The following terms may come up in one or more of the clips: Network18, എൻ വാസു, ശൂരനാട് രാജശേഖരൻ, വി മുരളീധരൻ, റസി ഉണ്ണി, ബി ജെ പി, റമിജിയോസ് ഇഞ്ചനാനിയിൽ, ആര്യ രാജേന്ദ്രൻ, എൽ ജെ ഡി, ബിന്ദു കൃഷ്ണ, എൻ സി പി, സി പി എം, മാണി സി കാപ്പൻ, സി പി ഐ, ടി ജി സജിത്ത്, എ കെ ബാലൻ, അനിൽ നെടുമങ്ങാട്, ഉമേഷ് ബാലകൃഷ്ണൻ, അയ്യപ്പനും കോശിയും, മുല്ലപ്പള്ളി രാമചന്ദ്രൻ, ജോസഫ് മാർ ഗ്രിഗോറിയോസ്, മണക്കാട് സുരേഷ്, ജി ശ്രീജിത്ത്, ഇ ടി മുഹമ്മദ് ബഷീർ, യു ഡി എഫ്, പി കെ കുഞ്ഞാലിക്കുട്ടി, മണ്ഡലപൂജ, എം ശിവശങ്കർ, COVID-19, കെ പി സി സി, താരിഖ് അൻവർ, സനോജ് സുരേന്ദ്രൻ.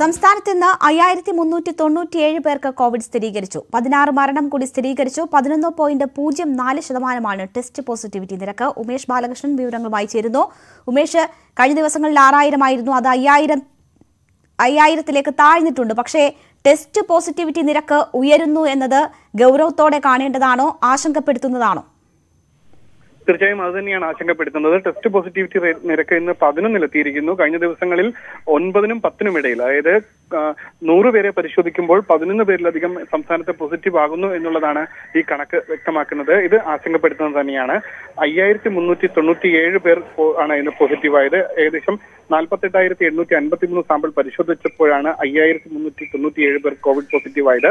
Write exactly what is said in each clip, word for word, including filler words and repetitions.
സംസ്ഥാനത്ത് ഇന്ന് അയ്യായിരത്തി മുന്നൂറ്റി തൊണ്ണൂറ്റിയേഴ് പേർക്ക് കോവിഡ് സ്ഥിരീകരിച്ചു. പതിനാറ് മരണം കൂടി സ്ഥിരീകരിച്ചു. പതിനൊന്ന് പോയിന്റ് പൂജ്യം നാല് ശതമാനമാണ് ടെസ്റ്റ് പോസിറ്റിവിറ്റി നിരക്ക്. ഉമേഷ് ബാലകൃഷ്ണൻ വിവരങ്ങളുമായി ചേരുന്നു. ഉമേഷ്, കഴിഞ്ഞ ദിവസങ്ങളിൽ ആറായിരമായിരുന്നു, അത് അയ്യായിരം അയ്യായിരത്തിലേക്ക് താഴ്ന്നിട്ടുണ്ട്. പക്ഷേ ടെസ്റ്റ് പോസിറ്റിവിറ്റി നിരക്ക് ഉയരുന്നു എന്നത് ഗൌരവത്തോടെ കാണേണ്ടതാണോ, ആശങ്കപ്പെടുത്തുന്നതാണോ? തീർച്ചയായും അത് തന്നെയാണ് ആശങ്കപ്പെടുത്തുന്നത്. ടെസ്റ്റ് പോസിറ്റിവിറ്റി നിരക്ക് ഇന്ന് പതിനൊന്നിലെത്തിയിരിക്കുന്നു. കഴിഞ്ഞ ദിവസങ്ങളിൽ ഒൻപതിനും പത്തിനും ഇടയിൽ, അതായത് നൂറ് പേരെ പരിശോധിക്കുമ്പോൾ പതിനൊന്ന് പേരിലധികം സംസ്ഥാനത്ത് പോസിറ്റീവ് ആകുന്നു എന്നുള്ളതാണ് ഈ കണക്ക് വ്യക്തമാക്കുന്നത്. ഇത് ആശങ്കപ്പെടുത്തുന്നത് തന്നെയാണ്. അയ്യായിരത്തി മുന്നൂറ്റി തൊണ്ണൂറ്റിയേഴ് പേർ ആണ് ഇന്ന് പോസിറ്റീവായത്. ഏകദേശം നാൽപ്പത്തെട്ടായിരത്തി എണ്ണൂറ്റി അൻപത്തി മൂന്ന് സാമ്പിൾ പരിശോധിച്ചപ്പോഴാണ് അയ്യായിരത്തി മുന്നൂറ്റി തൊണ്ണൂറ്റിയേഴ് പേർ കോവിഡ് പോസിറ്റീവായത്.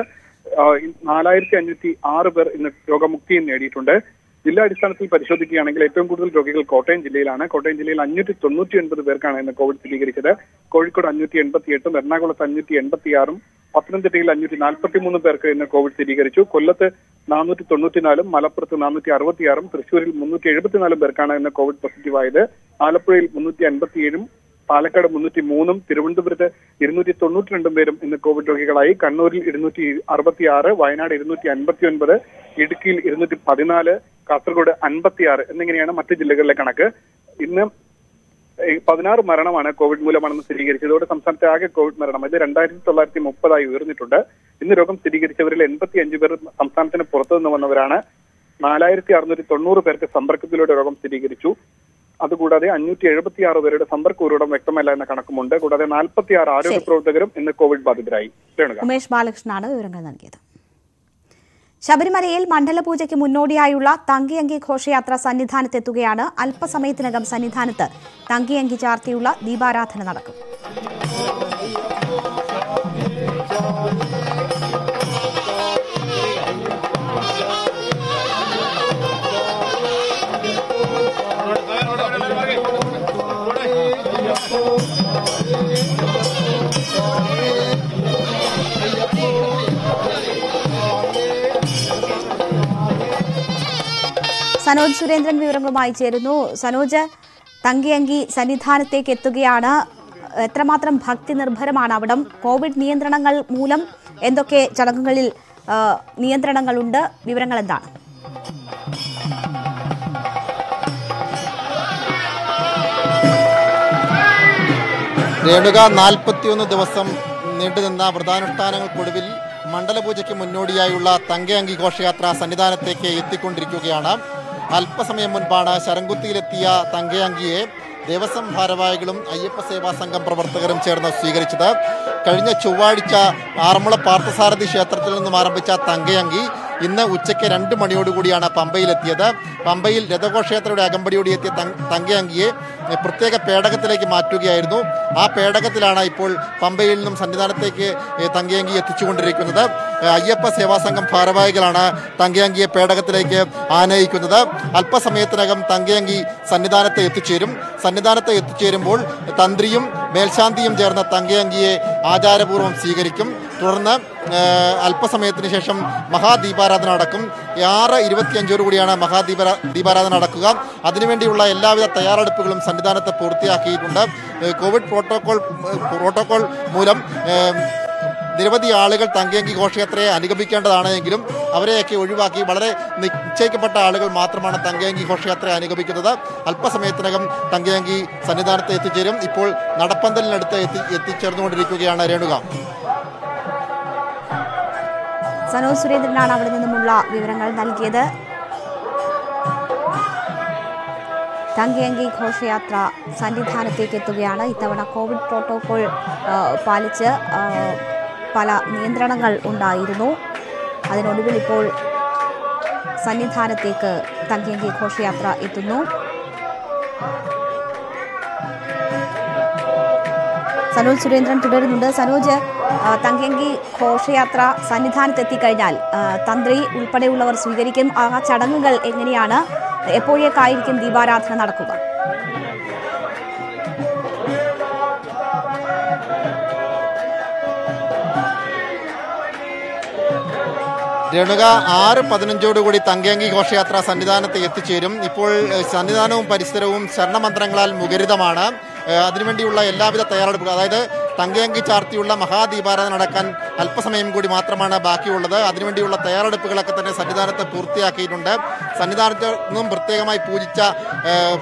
നാലായിരത്തി അഞ്ഞൂറ്റി ആറ് പേർ ഇന്ന് രോഗമുക്തിയും നേടിയിട്ടുണ്ട്. ജില്ലാ അടിസ്ഥാനത്തിൽ പരിശോധിക്കുകയാണെങ്കിൽ ഏറ്റവും കൂടുതൽ രോഗികൾ കോട്ടയം ജില്ലയിലാണ്. കോട്ടയം ജില്ലയിൽ അഞ്ഞൂറ്റി തൊണ്ണൂറ്റി ഒൻപത് പേർക്കാണ് ഇന്ന് കോവിഡ് സ്ഥിരീകരിച്ചത്. കോഴിക്കോട് അഞ്ഞൂറ്റി എൺപത്തി എട്ടും എറണാകുളത്ത് അഞ്ഞൂറ്റി എൺപത്തി ആറും പത്തനംതിട്ടയിൽ അഞ്ഞൂറ്റി നാൽപ്പത്തി മൂന്ന് പേർക്ക് ഇന്ന് കോവിഡ് സ്ഥിരീകരിച്ചു. കൊല്ലത്ത് നാനൂറ്റി തൊണ്ണൂറ്റിനാലും മലപ്പുറത്ത് നാനൂറ്റി അറുപത്തിയാറും തൃശ്ശൂരിൽ മുന്നൂറ്റി എഴുപത്തിനാലും പേർക്കാണ് ഇന്ന് കോവിഡ് പോസിറ്റീവായത്. ആലപ്പുഴയിൽ മുന്നൂറ്റി അൻപത്തിയേഴും പാലക്കാട് മുന്നൂറ്റി മൂന്നും തിരുവനന്തപുരത്ത് ഇരുന്നൂറ്റി തൊണ്ണൂറ്റി രണ്ടും പേരും ഇന്ന് കോവിഡ് രോഗികളായി. കണ്ണൂരിൽ ഇരുന്നൂറ്റി അറുപത്തി ആറ്, വയനാട് ഇരുന്നൂറ്റി അൻപത്തി ഒൻപത്, ഇടുക്കിയിൽ ഇരുന്നൂറ്റി പതിനാല്, കാസർഗോഡ് അൻപത്തിയാറ് എന്നിങ്ങനെയാണ് മറ്റ് ജില്ലകളിലെ കണക്ക്. ഇന്ന് പതിനാറ് മരണമാണ് കോവിഡ് മൂലമാണെന്ന് സ്ഥിരീകരിച്ചത്. ഇതോടെ സംസ്ഥാനത്തെ ആകെ കോവിഡ് മരണം ഇത് രണ്ടായിരത്തി തൊള്ളായിരത്തി മുപ്പതായി ഉയർന്നിട്ടുണ്ട്. ഇന്ന് രോഗം സ്ഥിരീകരിച്ചവരിൽ എൺപത്തി അഞ്ച് പേർ സംസ്ഥാനത്തിന് പുറത്തു നിന്ന് വന്നവരാണ്. നാലായിരത്തി അറുന്നൂറ്റി തൊണ്ണൂറ് പേർക്ക് സമ്പർക്കത്തിലൂടെ രോഗം സ്ഥിരീകരിച്ചു. അതുകൂടാതെ അഞ്ഞൂറ്റി എഴുപത്തി ആറ് പേരുടെ സമ്പർക്ക ഉറവിടം വ്യക്തമല്ല എന്ന കണക്കുമുണ്ട്. കൂടാതെ നാൽപ്പത്തി ആറ് ആരോഗ്യ പ്രവർത്തകരും ഇന്ന് കോവിഡ് ബാധിതരായി. ഉമേഷ് ബാലകൃഷ്ണനാണ് വിവരങ്ങൾ നൽകിയത്. ശബരിമലയിൽ മണ്ഡലപൂജയ്ക്ക് മുന്നോടിയായുള്ള തങ്കിയങ്കി ഘോഷയാത്ര സന്നിധാനത്തെത്തുകയാണ്. അല്പസമയത്തിനകം സന്നിധാനത്ത് തങ്കിയങ്കി ചാർത്തിയുള്ള ദീപാരാധന നടക്കും. സനോജ് സുരേന്ദ്രൻ വിവരങ്ങളുമായി ചേരുന്നു. സനോജ്, തങ്കിയങ്കി സന്നിധാനത്തേക്ക് എത്തുകയാണ്. എത്രമാത്രം ഭക്തി നിർഭരമാണ് അവിടം? കോവിഡ് നിയന്ത്രണങ്ങൾ മൂലം എന്തൊക്കെ ചടങ്ങുകളിൽ നിയന്ത്രണങ്ങളുണ്ട്? വിവരങ്ങൾ എന്താണ്? രേണുക, നാൽപ്പത്തിയൊന്ന് ദിവസം നീണ്ടുനിന്ന വ്രതാനുഷ്ഠാനങ്ങൾക്കൊടുവിൽ മണ്ഡലപൂജയ്ക്ക് മുന്നോടിയായുള്ള തങ്കിയങ്കി ഘോഷയാത്ര സന്നിധാനത്തേക്ക് എത്തിക്കൊണ്ടിരിക്കുകയാണ്. അല്പസമയം മുൻപാണ് ശരംകുത്തിയിലെത്തിയ തങ്കിയങ്കിയെ ദേവസ്വം ഭാരവാഹികളും അയ്യപ്പ സേവാ സംഘം പ്രവർത്തകരും ചേർന്ന് സ്വീകരിച്ചത്. കഴിഞ്ഞ ചൊവ്വാഴ്ച ആറന്മുള പാർത്ഥസാരഥി ക്ഷേത്രത്തിൽ നിന്നും ആരംഭിച്ച തങ്കിയങ്കി ഇന്ന് ഉച്ചയ്ക്ക് രണ്ട് മണിയോടുകൂടിയാണ് പമ്പയിലെത്തിയത്. പമ്പയിൽ രഥഘോഷയാത്രയുടെ അകമ്പടിയോടെ എത്തിയ തങ്കിയങ്കിയെ പ്രത്യേക പേടകത്തിലേക്ക് മാറ്റുകയായിരുന്നു. ആ പേടകത്തിലാണ് ഇപ്പോൾ പമ്പയിൽ നിന്നും സന്നിധാനത്തേക്ക് തങ്കിയങ്കി എത്തിച്ചുകൊണ്ടിരിക്കുന്നത്. അയ്യപ്പ സേവാ സംഘം ഭാരവാഹികളാണ് തങ്കിയങ്കിയെ പേടകത്തിലേക്ക് ആനയിക്കുന്നത്. അല്പസമയത്തിനകം തങ്കിയങ്കി സന്നിധാനത്ത് എത്തിച്ചേരും. സന്നിധാനത്ത് എത്തിച്ചേരുമ്പോൾ തന്ത്രിയും മേൽശാന്തിയും ചേർന്ന് തങ്കിയങ്കിയെ ആചാരപൂർവ്വം സ്വീകരിക്കും. തുടർന്ന് അല്പസമയത്തിന് ശേഷം മഹാദീപാരാധന നടക്കും. ആറ് ഇരുപത്തിയഞ്ചോടു കൂടിയാണ് മഹാദീപ ദീപാരാധന നടക്കുക. അതിനുവേണ്ടിയുള്ള എല്ലാവിധ തയ്യാറെടുപ്പുകളും സന്നിധാനത്ത് പൂർത്തിയാക്കിയിട്ടുണ്ട്. കോവിഡ് പ്രോട്ടോകോൾ പ്രോട്ടോകോൾ മൂലം നിരവധി ആളുകൾ തങ്കിയങ്കി ഘോഷയാത്രയെ അനുഗമിക്കേണ്ടതാണ് എങ്കിലും അവരെയൊക്കെ ഒഴിവാക്കി വളരെ നിശ്ചയിക്കപ്പെട്ട ആളുകൾ മാത്രമാണ് തങ്കിയങ്കി ഘോഷയാത്രയെ അനുഗമിക്കുന്നത്. അല്പസമയത്തിനകം തങ്കിയങ്കി സന്നിധാനത്ത് എത്തിച്ചേരും. ഇപ്പോൾ നടപ്പന്തലിനടുത്ത് എത്തി എത്തിച്ചേർന്നുകൊണ്ടിരിക്കുകയാണ് രേണുക. സനോജ് സുരേന്ദ്രനാണ് അവിടെ നിന്നുമുള്ള വിവരങ്ങൾ നൽകിയത്. തങ്കിയങ്കി ഘോഷയാത്ര സന്നിധാനത്തേക്ക് എത്തുകയാണ്. ഇത്തവണ കോവിഡ് പ്രോട്ടോകോൾ പാലിച്ച് പല നിയന്ത്രണങ്ങൾ ഉണ്ടായിരുന്നു. അതിനൊടുവിൽ ഇപ്പോൾ സന്നിധാനത്തേക്ക് തങ്കിയങ്കി ഘോഷയാത്ര എത്തുന്നു. സനോജ് സുരേന്ദ്രൻ തുടരുന്നുണ്ട്. സനോജ്, തങ്കിയങ്കി ഘോഷയാത്ര സന്നിധാനത്തെത്തിക്കഴിഞ്ഞാൽ തന്ത്രി ഉൾപ്പെടെയുള്ളവർ സ്വീകരിക്കും. ആ ചടങ്ങുകൾ എങ്ങനെയാണ്? എപ്പോഴേക്കായിരിക്കും ദീപാരാധന നടക്കുക? രേണുക, ആറ് പതിനഞ്ചോടുകൂടി തങ്കിയങ്കി ഘോഷയാത്ര സന്നിധാനത്ത് എത്തിച്ചേരും. ഇപ്പോൾ സന്നിധാനവും പരിസരവും സ്വർണ്ണമന്ത്രങ്ങളാൽ മുഖരിതമാണ്. അതിനുവേണ്ടിയുള്ള എല്ലാവിധ തയ്യാറെടുപ്പുകൾ, അതായത് Tangangi Chartiula, Mahadibara Nadakan, Alpasamim Gudi Matramana Bakiula, Adrimendiula Tayara de Pukalakatana, Sanidata Purtia Kidunda, Sanidata Numbertega, my Pujicha,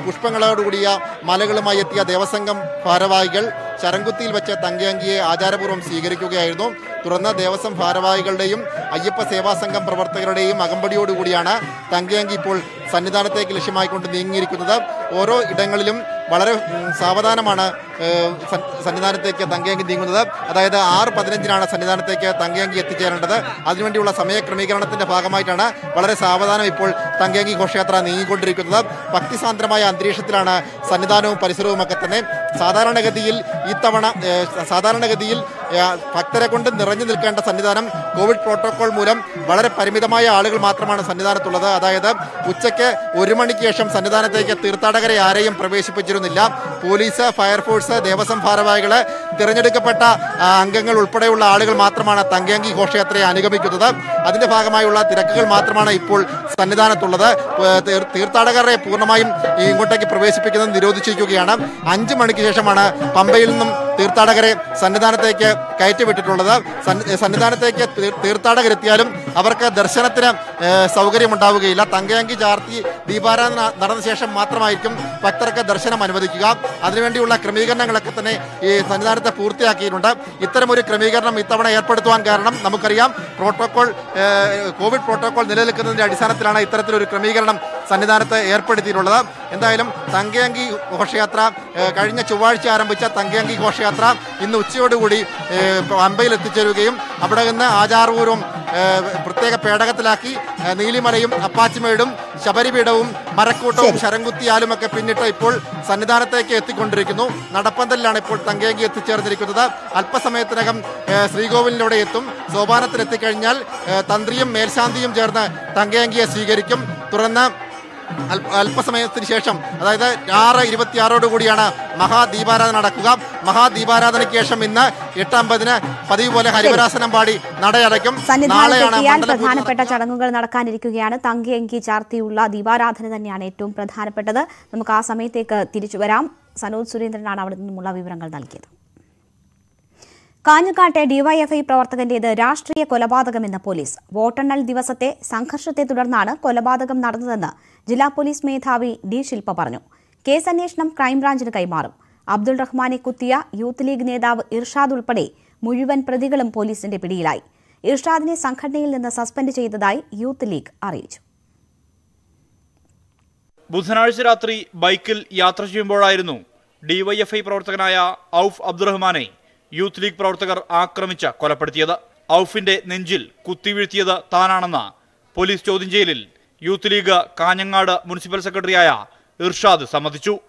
Pushpangala Rudia, Malagala Mayatia, Devasangam, Faravaigal. Charangutil Vacha Tangangi, Ajaraburum Sigariku Gaidum, Turana Devasam Faravaigal Dayum, Ayapa Seva Sangam Pravartagade, Magambadio de Gudiana, Tangangi Pol, Sanidarate Kilishimai Kundi Kuda, Oro, Dangalim, Badar Savadana Mana, Sanidarate Tangangi Dinguda, Ada R. Padrinjana Sanidarate Tangangi Tijanada, Adventula Samek, Kronikanata Pagamitana, Badar Savadana Pol, Tangangi Koshatra, Nikudri Kuda, Pakti Sandramaya, Andrishatrana, Sanidano, Parisuru Makatane, Sadara Nagatil. Itavana Sadhanagadil, Factorakund, the Ranjan Kanta Sandidanam, COVID protocol Muram, Badar Parimidamaya, Alagal Matramana Sandidana Tulada, Adayada, Ucheke, Urimanikasham Sandidana take a Tirtagari Ari and Praveshi Pajunilla, Police, Fire Force, Devasam Faravagala, Teranjakapata, Angangal Ulpadaula, Alagal Matramana, Tangangi, Hoshatri, Anigami Kuda, Adina Fagamayula, Tirakal Matramana Ipul, Sandidana Tulada, Tirtagare, Purnamayim, Ingotaki Praveshi Pikan, the Rodichi Yogiana, Anjimanikashamana, Pambail. Tirtadagare, Sandanateke, Kaiti Vitolada, Sandanateke, Tirtadagretialum, Abarka, Darsanatra, Saugari Montavila, Tangangi Jarti, Dibaran, Naran Session Matramaikum, Patraka, Darsana Manavadiga, Adrivendula Kramigan and Lakatane, Sandanata Purtia Kirunda, Itamuri Kramigan, Mitavana Airport One Garnam, Namukariam, Protocol, COVID Protocol, Nelekan, Disanatrana, Itatu Kramiganam, Sandanata Airport Tirola, and the item Tangangi, Hoshiatra, Karina Chuvarcharam, which are Tangangi. Koshatra, in the Uchiodi Woody, Ambail Ticheru game, Abdagana, Ajar Urum, Protega Pedagatalaki, Nili Marium, Apache Medum, Shabari Bedum, Marakoto, Sharanguti Alamaka Pinita Pol, Sanidarate Kundrikino, Nadapandalana Port Tangagi, Ticherikuda, Alpasametragam, Srigovil Nodetum, Zobana Tretikanyal, Tandrium, Mersandium Jarna, Tangangi, Sigarikum, Turana. Alpasametri Shesham, Ada Yara Ivatiaro de Gudiana, Maha Dibara Nadakuga, Maha Dibara the Keshamina, Yetam Badina, Padivola Haribarasan and Badi, Nadayakam, Sandiana, Pradhana Peta Charanguga, Narakani Kugiana, Tangi and Kicharti Ula, Dibara, Thananatum, Pradhana Peta, the Makasame take a Tirichuram, Sanud Surindranada Mula Vibrangal Dalkit. Kanyakate D Y F I Pravatagande, the Rashtriya Kolabadagam in the police. Votanal Divasate, Sankhashate Tudarnana, Kolabadagam Naradana, Jilla Police Methavi, D. Shilpa Parnu. Case Anesham Crime Branch in Kaimarum. Abdul Rahmani Kutia, Youth League Nedav Irshadul Pade, Muyuvan Pradigalam Police in the Pidilai. Irshadni Sankhadil in the suspended Chedadai, Youth League Arage. Buthanarsi Ratri, Baikil Yatrashimbo Irenu, D Y F I Pravatanaya, Auf Abdul Rahmani. Youth League Protagor Akramicha, Kolapartiada, Aufinde Ninjil, Kutivitiada, Tananana, Police Chodin Jailil, Youth League Kanyangada, Municipal Secretary Aya, Irshad Samatichu,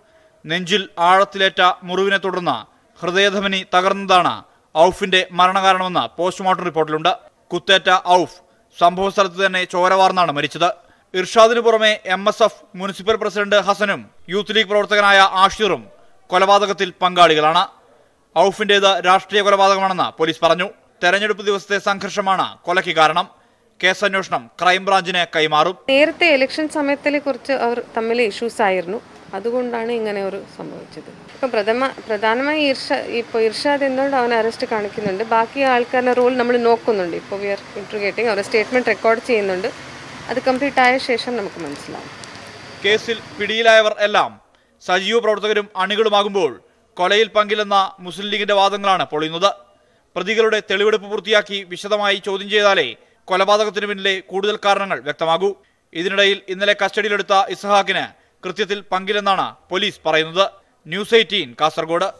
Ninjil Aratileta, Muruvina Turana, Hrdayadhamani, Tagarandana, Aufinde Maranagarana, Postmortem Report Lunda, Kuteta Auf, Sambosarthane, Choravarna, Marichada, Irshadin Burme, M S F, Municipal President Hasanum, Youth League Protaganaya Ashurum, Kolabadakatil Pangadigalana. Aufinde the Rashtriya Kolabadagamana, Police Paranu, Teranyadupu Divaste Sankharshamana, Kolaki Karanam, Case Annesham, Crime Branch in Kaimaru. Nerthe election samayatile kurchu avaru thammil issues aayirunnu. Adukondana ingane oru sambhavichadu. Appo pradhama pradhanamayi Irsha ippo Irshad ennodu avan arrest kanikkunnundu. Baaki aalkarna role nammal nokkunnundu. Ippo we are interrogating our statement record cheyyunnundu. Adu complete aaya shesham namukku manasilavu. Caseil pidiyilayavar ellam sajeeva pravarthakarum anigalumagumbol Kolayil Pangilana, Muslim League Vadanglana, Polinoda, Pradigalude, Televedu Purtiaki, Vishadamai, Chodin Jedale, Kolabadakutinle, Kudal Karnal, Vectamagu, Idinail, Inale Custody Lutta, Isahakina, Kurtil Pangilanana, Police Paranoda, News eighteen, Kasargoda.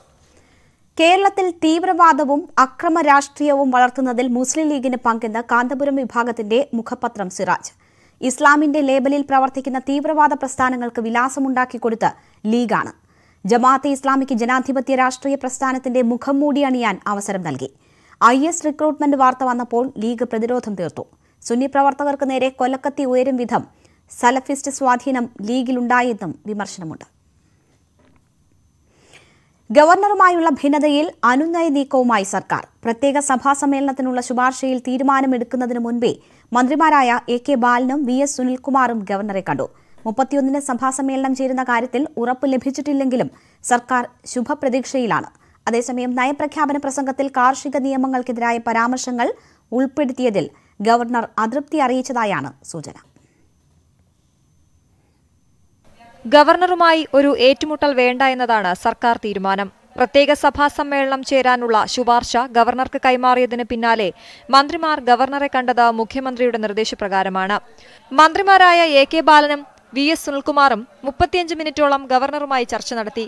Keralatil Tivravadavum, Akrama Rashtriyavum Valarthunnathil, Muslim League in a Punk in the Kantapuram Vibhagathinte, Mukhapatram Siraj. Islam in the labelil Pravartikina Tivravada Prastanangalkku Vilasamundakki Kodutha, League Aanu. Jamaat Islamic Janathipatya Rashtriya Prasthanathinte Mukhamoodi Aniyan Avasaram Nalki. I S recruitment Vartha Vannappol League Pratirodham Theerthu. Sunni Pravarthakarkku Nere Kollakkathi Uyarun Vidham Salafist Swadheenam Leaguil Undayennum Vimarshanamund. ഗവർണറുമായുള്ള ഭിന്നതയിൽ അനുനയ നീക്കവുമായി സർക്കാർ പ്രത്യേക സഭാ സമ്മേളനത്തിനുള്ള ശുപാർശയിൽ തീരുമാനമെടുക്കുന്നതിന് മുൻപേ മന്ത്രിമാരായ A K ബാലനും V S സുനിൽകുമാറും ഗവർണറെ കണ്ടു. മുപ്പത്തിയൊന്നിന് സഭാ സമ്മേളനം ചേരുന്ന കാര്യത്തിൽ ഉറപ്പ് ലഭിച്ചിട്ടില്ലെങ്കിലും സർക്കാർ ശുഭപ്രതീക്ഷയിലാണ്. അതേസമയം നയപ്രഖ്യാപന പ്രസംഗത്തിൽ കാർഷിക നിയമങ്ങൾക്കെതിരായ പരാമർശങ്ങൾ ഉൾപ്പെടുത്തിയതിൽ ഗവർണർ അതൃപ്തി അറിയിച്ചതായാണ് സൂചന. ഗവർണറുമായി ഒരു ഏറ്റുമുട്ടൽ വേണ്ട എന്നതാണ് സർക്കാർ തീരുമാനം. പ്രത്യേക സഭാ സമ്മേളനം ചേരാനുള്ള ശുപാർശ ഗവർണർക്ക് കൈമാറിയതിന് പിന്നാലെ മന്ത്രിമാർ ഗവർണറെ കണ്ടത് മുഖ്യമന്ത്രിയുടെ നിർദ്ദേശപ്രകാരമാണ്. മന്ത്രിമാരായ എ കെ ബാലനും വി എസ് സുനിൽകുമാറും മുപ്പത്തിയഞ്ച് മിനിറ്റോളം ഗവർണറുമായി ചർച്ച നടത്തി.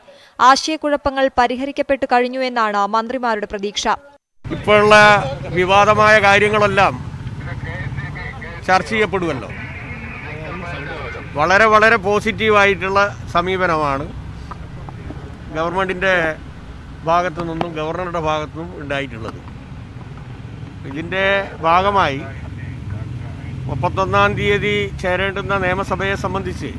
ആശയക്കുഴപ്പങ്ങൾ പരിഹരിക്കപ്പെട്ടു കഴിഞ്ഞു എന്നാണ് മന്ത്രിമാരുടെ പ്രതീക്ഷ. ഇപ്പോഴുള്ള വിവാദമായ കാര്യങ്ങളെല്ലാം ചർച്ച ചെയ്യപ്പെടുമല്ലോ. വളരെ വളരെ പോസിറ്റീവായിട്ടുള്ള സമീപനമാണ് ഗവൺമെൻറ്റിൻ്റെ ഭാഗത്തു നിന്നും ഗവർണറുടെ ഭാഗത്തു നിന്നും ഉണ്ടായിട്ടുള്ളത്. ഇതിൻ്റെ ഭാഗമായി മുപ്പത്തൊന്നാം തീയതി ചേരേണ്ടുന്ന നിയമസഭയെ സംബന്ധിച്ച്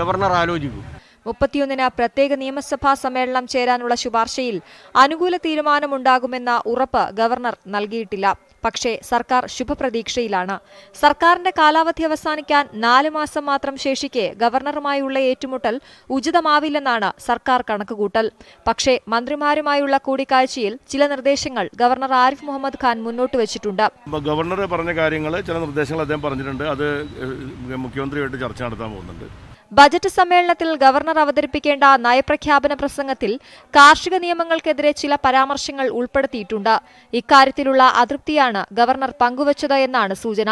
ഗവർണർ ആലോചിക്കും. മുപ്പത്തിയൊന്നിന് പ്രത്യേക നിയമസഭാ സമ്മേളനം ചേരാനുള്ള ശുപാർശയിൽ അനുകൂല തീരുമാനമുണ്ടാകുമെന്ന ഉറപ്പ് ഗവർണർ നൽകിയിട്ടില്ല. പക്ഷേ സർക്കാർ ശുഭപ്രതീക്ഷയിലാണ്. സർക്കാരിന്റെ കാലാവധി അവസാനിക്കാൻ നാല് മാസം മാത്രം ശേഷിക്കെ ഗവർണറുമായുള്ള ഏറ്റുമുട്ടൽ ഉചിതമാവില്ലെന്നാണ് സർക്കാർ കണക്കുകൂട്ടൽ. പക്ഷേ മന്ത്രിമാരുമായുള്ള കൂടിക്കാഴ്ചയിൽ ചില നിർദ്ദേശങ്ങൾ ഗവർണർ ആരിഫ് മുഹമ്മദ് ഖാൻ മുന്നോട്ട് വെച്ചിട്ടുണ്ട്. ഗവർണർ പറഞ്ഞ കാര്യങ്ങൾ, ചില നിർദ്ദേശങ്ങൾ അദ്ദേഹം പറഞ്ഞിട്ടുണ്ട്. അത് മുഖ്യമന്ത്രിയായിട്ട് ചർച്ച നടത്താൻ പോകുന്നുണ്ട്. ബജറ്റ് സമ്മേളനത്തിൽ ഗവർണർ അവതരിപ്പിക്കേണ്ട നയപ്രഖ്യാപന പ്രസംഗത്തിൽ കാർഷിക നിയമങ്ങൾക്കെതിരെ ചില പരാമർശങ്ങൾ ഉൾപ്പെടുത്തിയിട്ടുണ്ട്. ഇക്കാര്യത്തിലുള്ള അതൃപ്തിയാണ് ഗവർണർ പങ്കുവച്ചത് എന്നാണ് സൂചന.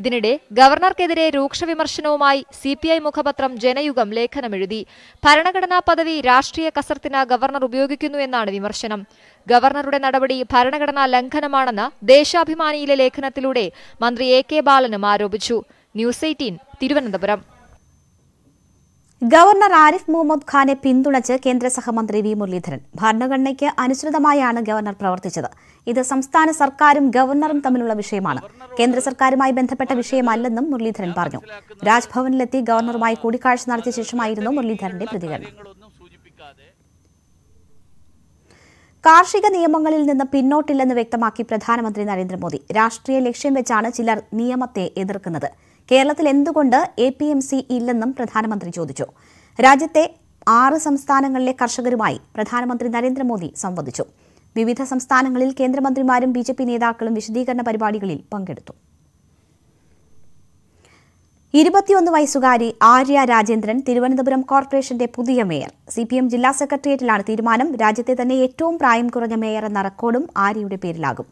ഇതിനിടെ ഗവർണർക്കെതിരെ രൂക്ഷ വിമർശനവുമായി സി പി ഐ മുഖപത്രം ജനയുഗം ലേഖനമെഴുതി. ഭരണഘടനാ പദവി രാഷ്ട്രീയ കസർത്തിന് ഗവർണർ ഉപയോഗിക്കുന്നുവെന്നാണ് വിമർശനം. ഗവർണറുടെ നടപടി ഭരണഘടനാ ലംഘനമാണെന്ന് ദേശാഭിമാനിയിലെ ലേഖനത്തിലൂടെ മന്ത്രി എ കെ ബാലനും ആരോപിച്ചു. News eighteen Thiruvananthapuram. Governor Arif Mohammed ഖാനെ പിന്തുണച്ച് കേന്ദ്ര സഹമന്ത്രി വി മുരളീധരൻ. ഭരണഘടനയ്ക്ക് അനുസൃതമായാണ് ഗവർണർ പ്രവർത്തിച്ചത്. ഇത് സംസ്ഥാന സർക്കാരും ഗവർണറും തമ്മിലുള്ള വിഷയമാണ്, കേന്ദ്ര സർക്കാരുമായി ബന്ധപ്പെട്ട വിഷയമല്ലെന്നും മുരളീധരൻ പറഞ്ഞു. രാജ്ഭവനിലെത്തി ഗവർണറുമായി കൂടിക്കാഴ്ച നടത്തിയ ശേഷമായിരുന്നു മുരളീധരന്റെ പ്രതികരണം. കാർഷിക നിയമങ്ങളിൽ നിന്ന് പിന്നോട്ടില്ലെന്ന് വ്യക്തമാക്കി പ്രധാനമന്ത്രി നരേന്ദ്രമോദി. രാഷ്ട്രീയ ലക്ഷ്യം വെച്ചാണ് ചിലർ നിയമത്തെ എതിർക്കുന്നത്. കേരളത്തിൽ എന്തുകൊണ്ട് എ പി എം സി ഇല്ലെന്നും പ്രധാനമന്ത്രി ചോദിച്ചു. രാജ്യത്തെ ആറ് സംസ്ഥാനങ്ങളിലെ കർഷകരുമായി പ്രധാനമന്ത്രി നരേന്ദ്രമോദി സംവദിച്ചു. വിവിധ സംസ്ഥാനങ്ങളിൽ കേന്ദ്രമന്ത്രിമാരും ബി ജെ പി നേതാക്കളും വിശദീകരണ പരിപാടികളിൽ പങ്കെടുത്തു. ഇരുപത്തിയൊന്ന് വയസ്സുകാരി ആര്യ രാജേന്ദ്രൻ തിരുവനന്തപുരം കോർപ്പറേഷന്റെ പുതിയ മേയർ. സി പി എം ജില്ലാ സെക്രട്ടേറിയറ്റിലാണ് തീരുമാനം. രാജ്യത്തെ തന്നെ ഏറ്റവും പ്രായം കുറഞ്ഞ മേയർ എന്ന റെക്കോർഡും ആര്യയുടെ പേരിലാകും.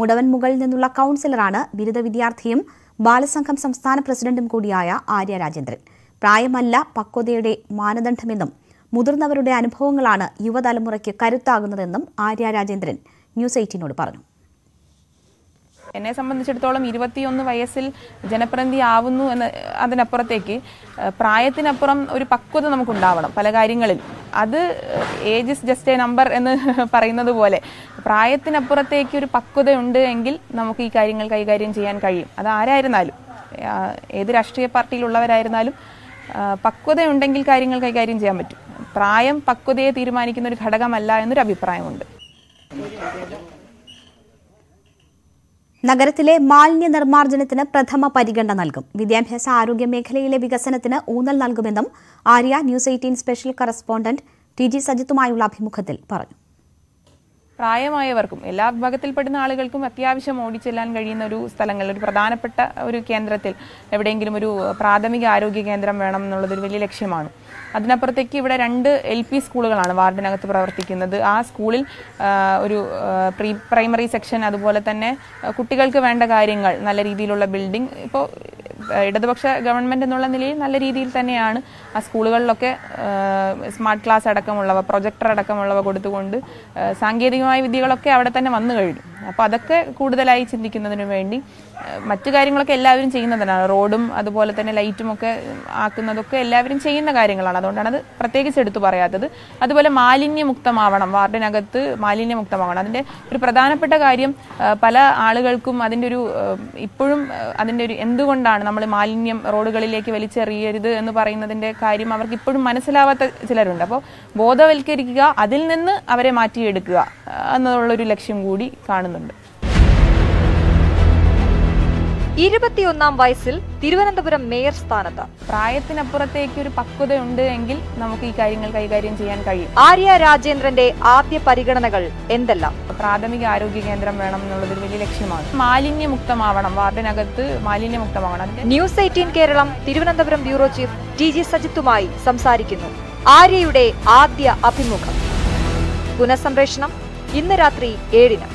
മുടവൻ മുകളിൽ നിന്നുള്ള കൌൺസിലറാണ്. ബിരുദ വിദ്യാർത്ഥിയും ബാലസംഘം സംസ്ഥാന പ്രസിഡന്റും കൂടിയായ ആര്യ രാജേന്ദ്രൻ. പ്രായമല്ല പക്വതയുടെ മാനദണ്ഡമെന്നും മുതിർന്നവരുടെ അനുഭവങ്ങളാണ് യുവതലമുറയ്ക്ക് കരുത്താകുന്നതെന്നും ആര്യ രാജേന്ദ്രൻ ന്യൂസ് എയ്റ്റീനോട് പറഞ്ഞു. എന്നെ സംബന്ധിച്ചിടത്തോളം ഇരുപത്തിയൊന്ന് വയസ്സിൽ ജനപ്രതിനിധി ആവുന്നു എന്ന അതിനപ്പുറത്തേക്ക് പ്രായത്തിനപ്പുറം ഒരു പക്വത നമുക്കുണ്ടാവണം പല കാര്യങ്ങളിൽ. അത് age is just a number എന്ന് പറയുന്നത് പോലെ പ്രായത്തിനപ്പുറത്തേക്ക് ഒരു പക്വതയുണ്ട് എങ്കിൽ നമുക്ക് ഈ കാര്യങ്ങൾ കൈകാര്യം ചെയ്യാൻ കഴിയും. അത് ആരായിരുന്നാലും, ഏത് രാഷ്ട്രീയ പാർട്ടിയിലുള്ളവരായിരുന്നാലും പക്വതയുണ്ടെങ്കിൽ കാര്യങ്ങൾ കൈകാര്യം ചെയ്യാൻ പറ്റും. പ്രായം പക്വതയെ തീരുമാനിക്കുന്ന ഒരു ഘടകമല്ല എന്നൊരു അഭിപ്രായമുണ്ട്. നഗരത്തിലെ മാലിന്യ നിർമ്മാർജ്ജനത്തിന് പ്രഥമ പരിഗണന നൽകും. വിദ്യാഭ്യാസ ആരോഗ്യ മേഖലയിലെ വികസനത്തിന് ഊന്നൽ നൽകുമെന്നും Arya news eighteen special correspondent T G സജിത്തുമായുള്ള അഭിമുഖത്തിൽ പറഞ്ഞു. പ്രായമായവർക്കും എല്ലാ വിഭാഗത്തിൽപ്പെടുന്ന ആളുകൾക്കും അത്യാവശ്യം ഓടിച്ചെല്ലാൻ കഴിയുന്ന ഒരു സ്ഥലങ്ങൾ, ഒരു പ്രധാനപ്പെട്ട ഒരു കേന്ദ്രത്തിൽ എവിടെയെങ്കിലും ഒരു പ്രാഥമിക ആരോഗ്യ കേന്ദ്രം വേണം എന്നുള്ളതൊരു വലിയ ലക്ഷ്യമാണ്. അതിനപ്പുറത്തേക്ക് ഇവിടെ രണ്ട് എൽ പി സ്കൂളുകളാണ് വാർഡിനകത്ത് പ്രവർത്തിക്കുന്നത്. ആ സ്കൂളിൽ ഒരു പ്രീ പ്രൈമറി സെക്ഷൻ, അതുപോലെ തന്നെ കുട്ടികൾക്ക് വേണ്ട കാര്യങ്ങൾ, നല്ല രീതിയിലുള്ള ബിൽഡിംഗ്, ഇപ്പോൾ ഇടതുപക്ഷ ഗവൺമെൻറ് എന്നുള്ള നിലയിൽ നല്ല രീതിയിൽ തന്നെയാണ് ആ സ്കൂളുകളിലൊക്കെ സ്മാർട്ട് ക്ലാസ് അടക്കമുള്ളവ, പ്രൊജക്ടർ അടക്കമുള്ളവ കൊടുത്തുകൊണ്ട് സാങ്കേതികമായ വിദ്യകളൊക്കെ അവിടെ തന്നെ വന്നു കഴിഞ്ഞു. അപ്പോൾ അതൊക്കെ കൂടുതലായി ചിന്തിക്കുന്നതിന് വേണ്ടി മറ്റു കാര്യങ്ങളൊക്കെ എല്ലാവരും ചെയ്യുന്നതാണ്. റോഡും അതുപോലെ തന്നെ ലൈറ്റും ഒക്കെ ആക്കുന്നതൊക്കെ എല്ലാവരും ചെയ്യുന്ന കാര്യങ്ങളാണ്. അതുകൊണ്ടാണ് അത് പ്രത്യേകിച്ച് എടുത്തു പറയാത്തത്. അതുപോലെ മാലിന്യമുക്തമാവണം, വാർഡിനകത്ത് മാലിന്യമുക്തമാവണം. അതിൻ്റെ ഒരു പ്രധാനപ്പെട്ട കാര്യം പല ആളുകൾക്കും അതിൻ്റെ ഒരു ഇപ്പോഴും അതിൻ്റെ ഒരു എന്തുകൊണ്ടാണ് നമ്മൾ മാലിന്യം റോഡുകളിലേക്ക് വലിച്ചെറിയരുത് എന്ന് പറയുന്നതിൻ്റെ കാര്യം അവർക്ക് ഇപ്പോഴും മനസ്സിലാവാത്ത ചിലരുണ്ട്. അപ്പോൾ ബോധവൽക്കരിക്കുക, അതിൽ നിന്ന് അവരെ മാറ്റിയെടുക്കുക എന്നുള്ളൊരു ലക്ഷ്യം കൂടി കാണുന്നുണ്ട്. ഇരുപത്തിയൊന്നാം വയസ്സിൽ തിരുവനന്തപുരം മേയർ സ്ഥാനത്ത് പ്രായത്തിനപ്പുറത്തേക്ക് ഒരു പക്വതയുണ്ട് എങ്കിൽ നമുക്ക് ഈ കാര്യങ്ങൾ കൈകാര്യം ചെയ്യാൻ കഴിയും. ആര്യ രാജേന്ദ്രന്റെ ആദ്യ പരിഗണനകൾ എന്തെല്ലാം? പ്രാഥമിക ആരോഗ്യ കേന്ദ്രം വേണം എന്നുള്ളതൊരു വലിയ ലക്ഷ്യമാണ്. മാലിന്യമുക്തമാവണം, വാർഡിനകത്ത് മാലിന്യമുക്തമാവണം. News eighteen Keralam Thiruvananthapuram bureau chief T G സജിത്തുമായി സംസാരിക്കുന്നു. ആര്യയുടെ ആദ്യ അഭിമുഖം പുനഃസംപ്രേഷണം ഇന്ന് രാത്രി ഏഴിന്.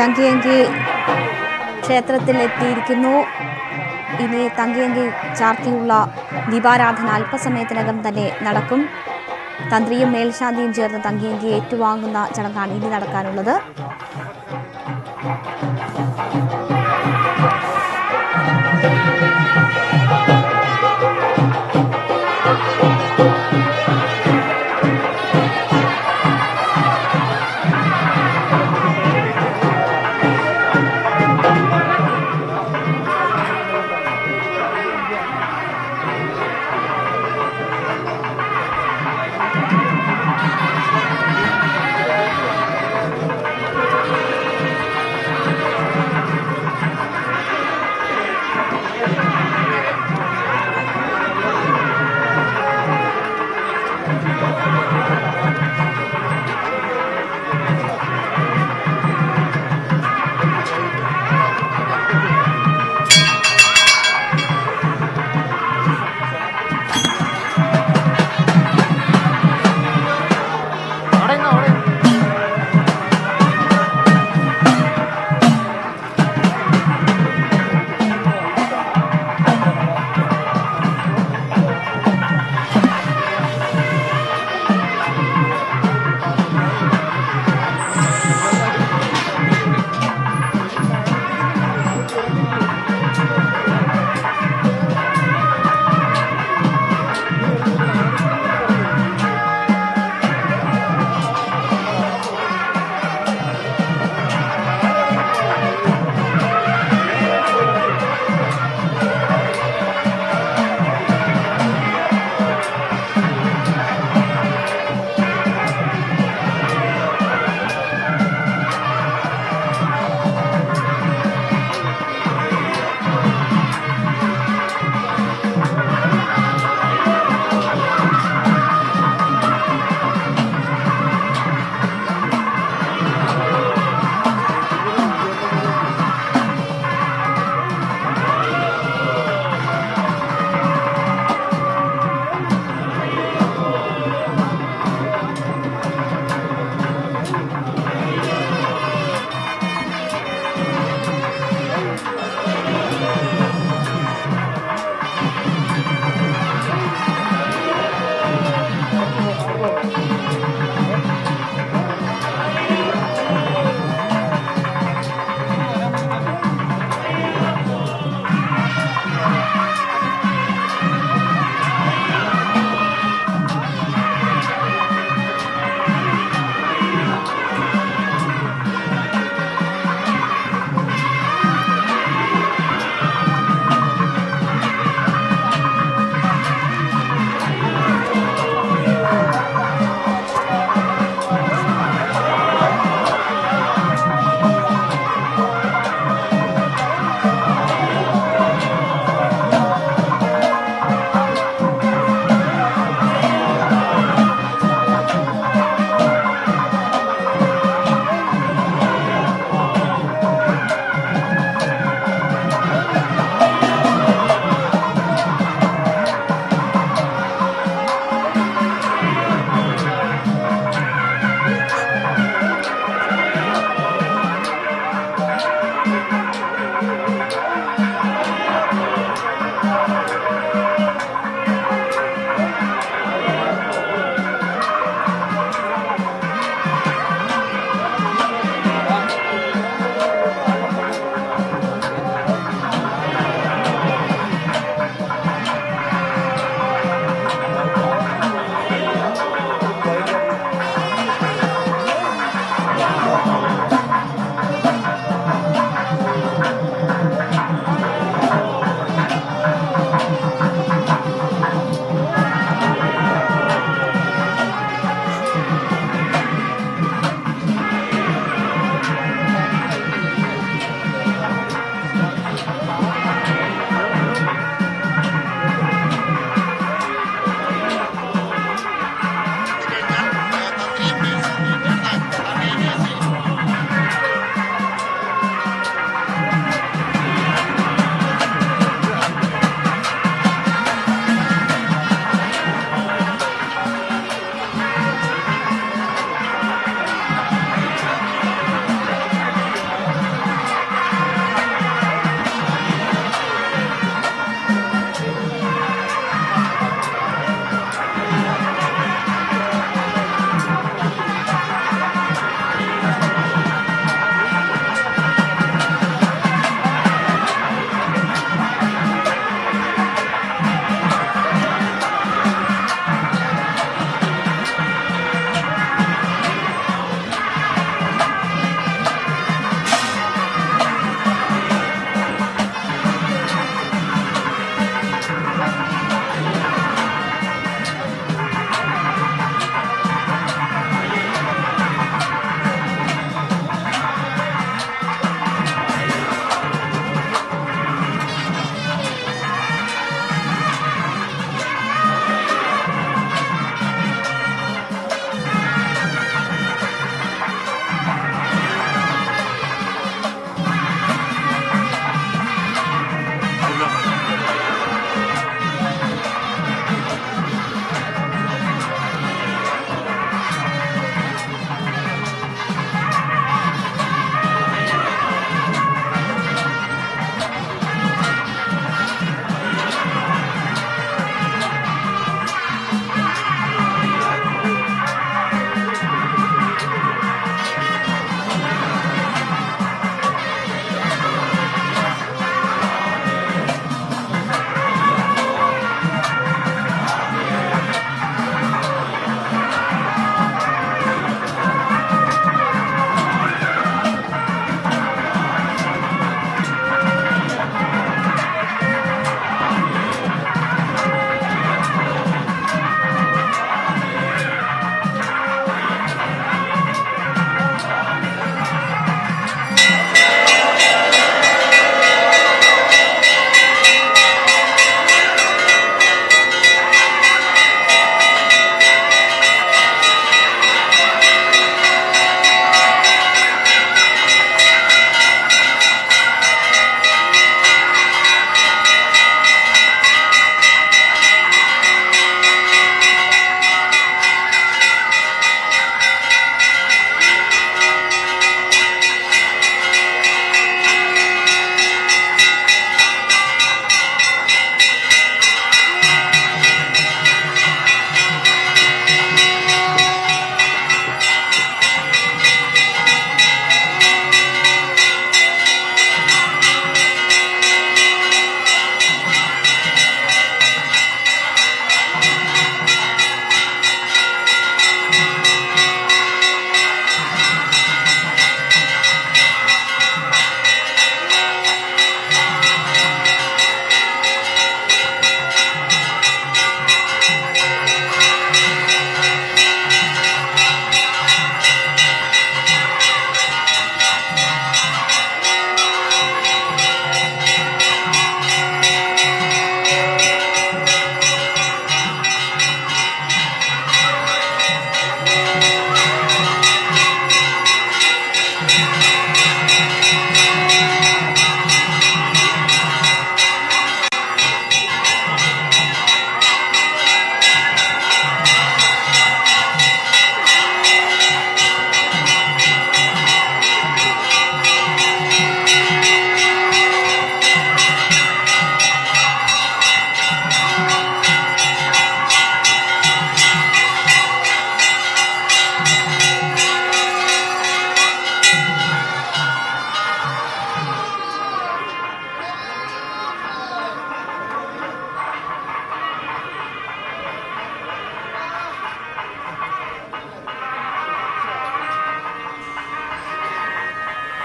തങ്കയങ്കി ക്ഷേത്രത്തിലെത്തിയിരിക്കുന്നു. ഇനി തങ്കയങ്കി ചാർത്തിയുള്ള ദീപാരാധന അല്പസമയത്തിനകം തന്നെ നടക്കും. തന്ത്രിയും മേൽശാന്തിയും ചേർന്ന് തങ്കയങ്കി ഏറ്റുവാങ്ങുന്ന ചടങ്ങാണ് ഇനി നടക്കാനുള്ളത്. Yeah.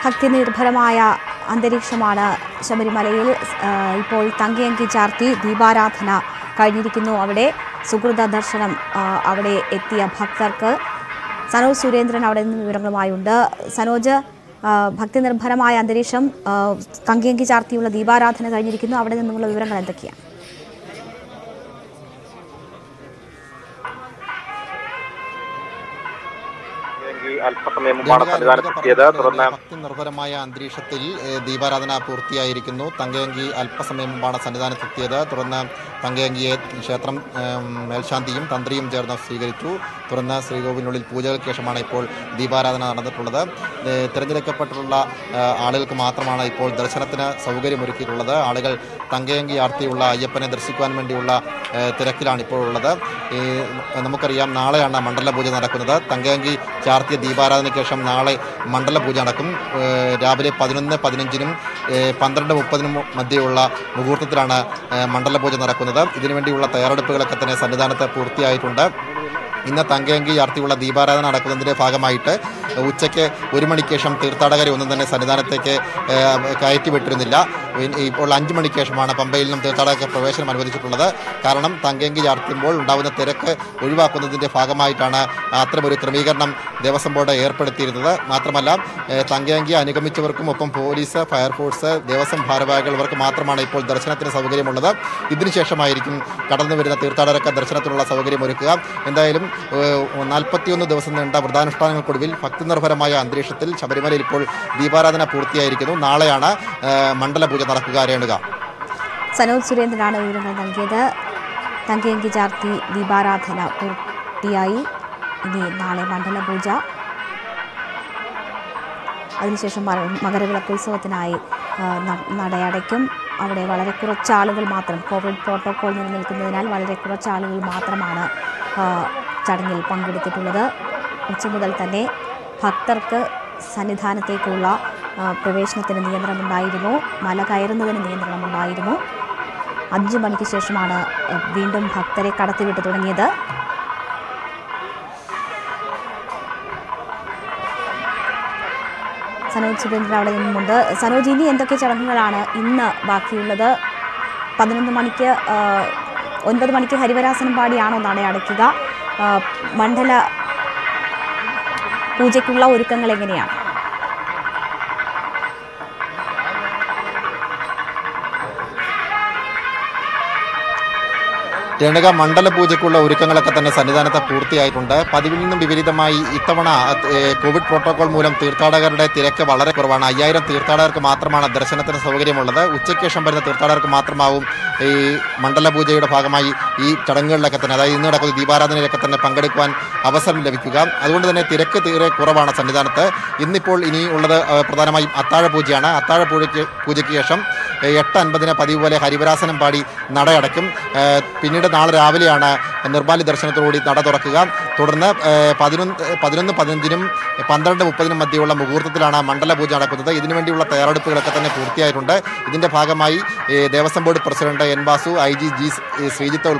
ഭക്തി നിർഭരമായ അന്തരീക്ഷമാണ് ശബരിമലയിൽ ഇപ്പോൾ തങ്കയങ്കി ചാർത്തി ദീപാരാധന കഴിഞ്ഞിരിക്കുന്നു. അവിടെ സുഹൃത ദർശനം അവിടെ എത്തിയ ഭക്തർക്ക് സനോജ് സുരേന്ദ്രൻ അവിടെ നിന്ന് വിവരങ്ങളുമായുണ്ട്. സനോജ്, ഭക്തി നിർഭരമായ അന്തരീക്ഷം, തങ്കയങ്കി ചാർത്തിയുള്ള ദീപാരാധന കഴിഞ്ഞിരിക്കുന്നു, അവിടെ നിന്നുള്ള വിവരങ്ങൾ എന്തൊക്കെയാണ്? അല്പസമയം മുമ്പാണ് സന്നിധാനത്തെത്തിയത്. തുടർന്ന് ഭക്തി നിർഭരമായ അന്തരീക്ഷത്തിൽ ദീപാരാധന പൂർത്തിയായിരിക്കുന്നു. തങ്കയങ്കി അല്പസമയം മുമ്പാണ് സന്നിധാനത്തെത്തിയത്. തുടർന്ന് തങ്കയങ്കിയെ ക്ഷേത്രം മേൽശാന്തിയും തന്ത്രിയും ചേർന്ന് സ്വീകരിച്ചു. തുടർന്ന് ശ്രീകോവിലിനുള്ളിൽ പൂജകൾക്ക് ശേഷമാണ് ഇപ്പോൾ ദീപാരാധന നടന്നിട്ടുള്ളത്. തിരഞ്ഞെടുക്കപ്പെട്ടിട്ടുള്ള ആളുകൾക്ക് മാത്രമാണ് ഇപ്പോൾ ദർശനത്തിന് സൗകര്യമൊരുക്കിയിട്ടുള്ളത്. ആളുകൾ തങ്കയങ്കി ആർത്തിയുള്ള അയ്യപ്പനെ ദർശിക്കുവാൻ വേണ്ടിയുള്ള തിരക്കിലാണ് ഇപ്പോൾ ഉള്ളത്. നമുക്കറിയാം, നാളെയാണ് മണ്ഡല പൂജ നടക്കുന്നത്. തങ്കയങ്കി ചാർത്തിയ ദീപാരാധനയ്ക്ക് ശേഷം നാളെ മണ്ഡല പൂജ നടക്കും. രാവിലെ പതിനൊന്ന് പതിനഞ്ചിനും പന്ത്രണ്ട് മുപ്പതിനും മധ്യയുള്ള മുഹൂർത്തത്തിലാണ് മണ്ഡല പൂജ നടക്കുന്നത്. ഇതിനുവേണ്ടിയുള്ള തയ്യാറെടുപ്പുകളൊക്കെ തന്നെ സന്നിധാനത്ത് പൂർത്തിയായിട്ടുണ്ട്. ഇന്ന് തങ്കയങ്കി ചാർത്തിയുള്ള ദീപാരാധന നടക്കുന്നതിൻ്റെ ഭാഗമായിട്ട് ഉച്ചയ്ക്ക് ഒരു മണിക്ക് ശേഷം തീർത്ഥാടകരെ ഒന്നും തന്നെ സന്നിധാനത്തേക്ക് കയറ്റിവിട്ടിരുന്നില്ല. ഇപ്പോൾ അഞ്ച് മണിക്ക് ശേഷമാണ് പമ്പയിൽ നിന്നും തീർത്ഥാടകർക്ക് പ്രവേശനം അനുവദിച്ചിട്ടുള്ളത്. കാരണം തങ്കയങ്കി ചാർത്തുമ്പോൾ ഉണ്ടാകുന്ന തിരക്ക് ഒഴിവാക്കുന്നതിൻ്റെ ഭാഗമായിട്ടാണ് അത്തരമൊരു ക്രമീകരണം ദേവസ്വം ബോർഡ് ഏർപ്പെടുത്തിയിരുന്നത്. മാത്രമല്ല, തങ്കയങ്കി അനുഗമിച്ചവർക്കും ഒപ്പം പോലീസ്, ഫയർഫോഴ്സ്, ദേവസ്വം ഭാരവാഹികൾ ഇവർക്ക് മാത്രമാണ് ഇപ്പോൾ ദർശനത്തിന് സൗകര്യമുള്ളത്. ഇതിനുശേഷമായിരിക്കും കടന്നു വരുന്ന തീർത്ഥാടകർക്ക് ദർശനത്തിനുള്ള സൗകര്യം ഒരുക്കുക. എന്തായാലും നാൽപ്പത്തിയൊന്ന് ദിവസം നീണ്ട വ്രതാനുഷ്ഠാനങ്ങൾക്കൊടുവിൽ ഭക്തി നിർഭരമായ അന്തരീക്ഷത്തിൽ ശബരിമലയിൽ ഇപ്പോൾ ദീപാരാധന പൂർത്തിയായിരിക്കുന്നു. നാളെയാണ് മണ്ഡല പൂജ നടക്കുക. രേണുക, സനോജ് സുരേന്ദ്രനാണ് വിവരങ്ങൾ നൽകിയത്. തങ്കയങ്കി ചാർത്തി ദീപാരാധന പൂർത്തിയായി. ഇനി നാളെ മണ്ഡല പൂജ, അതിനുശേഷം മകരവിളക്കുത്സവത്തിനായി നടയടയ്ക്കും. അവിടെ വളരെ കുറച്ചാളുകൾ മാത്രം, കോവിഡ് പ്രോട്ടോകോൾ നിലനിൽക്കുന്നതിനാൽ വളരെ കുറച്ചാളുകൾ മാത്രമാണ് ചടങ്ങിൽ പങ്കെടുത്തിട്ടുള്ളത്. ഉച്ച മുതൽ തന്നെ ഭക്തർക്ക് സന്നിധാനത്തേക്കുള്ള പ്രവേശനത്തിന് നിയന്ത്രണമുണ്ടായിരുന്നു, മല കയറുന്നതിന് നിയന്ത്രണമുണ്ടായിരുന്നു. അഞ്ച് മണിക്ക് ശേഷമാണ് വീണ്ടും ഭക്തരെ കടത്തിവിട്ട് തുടങ്ങിയത്. സനോജ് സുരേന്ദ്രൻ അവിടെ നിന്നുമുണ്ട്. സനോജ്, ഇനി എന്തൊക്കെ ചടങ്ങുകളാണ് ഇന്ന് ബാക്കിയുള്ളത്? പതിനൊന്ന് മണിക്ക് ഒൻപത് മണിക്ക് ഹരിവരാസനം പാടിയാണോ നട അടയ്ക്കുക? മണ്ഡല പൂജയ്ക്കുള്ള ഒരുക്കങ്ങൾ എങ്ങനെയാണ്? രേണുക, മണ്ഡല പൂജയ്ക്കുള്ള ഒരുക്കങ്ങളൊക്കെ തന്നെ സന്നിധാനത്ത് പൂർത്തിയായിട്ടുണ്ട്. പതിവിൽ നിന്നും വിപരീതമായി ഇത്തവണ കോവിഡ് പ്രോട്ടോകോൾ മൂലം തീർത്ഥാടകരുടെ തിരക്ക് വളരെ കുറവാണ്. അയ്യായിരം തീർത്ഥാടകർക്ക് മാത്രമാണ് ദർശനത്തിന് സൗകര്യമുള്ളത്. ഉച്ചയ്ക്ക് ശേഷം വരുന്ന തീർത്ഥാടകർക്ക് മാത്രമാവും ഈ മണ്ഡല പൂജയുടെ ഭാഗമായി ഈ ചടങ്ങുകളിലൊക്കെ തന്നെ, അതായത് ഇന്ന് നടക്കുന്ന ദീപാരാധനയിലൊക്കെ തന്നെ പങ്കെടുക്കുവാൻ അവസരം ലഭിക്കുക. അതുകൊണ്ട് തന്നെ തിരക്ക് തീരെ കുറവാണ് സന്നിധാനത്ത്. ഇന്നിപ്പോൾ ഇനി ഉള്ളത് പ്രധാനമായും അത്താഴ പൂജയാണ്. അത്താഴ പൂജയ്ക്ക് പൂജയ്ക്ക് ശേഷം എട്ട് അൻപതിന് പതിവ് പോലെ ഹരിവരാസനം പാടി നടയടയ്ക്കും. പിന്നീട് നാളെ രാവിലെയാണ് നിർമ്മാല്യ ദർശനത്തോടുകൂടി നട തുറക്കുക. തുടർന്ന് പതിനൊന്ന് പതിനൊന്ന് പതിനഞ്ചിനും പന്ത്രണ്ട് മുപ്പതിനും മധ്യയുള്ള മുഹൂർത്തത്തിലാണ് മണ്ഡല പൂജ നടക്കുന്നത്. ഇതിനുവേണ്ടിയുള്ള തയ്യാറെടുപ്പുകളൊക്കെ തന്നെ പൂർത്തിയായിട്ടുണ്ട്. ഇതിൻ്റെ ഭാഗമായി Devaswom board president എൻ വാസു, I G ജി ശ്രീജിത്ത്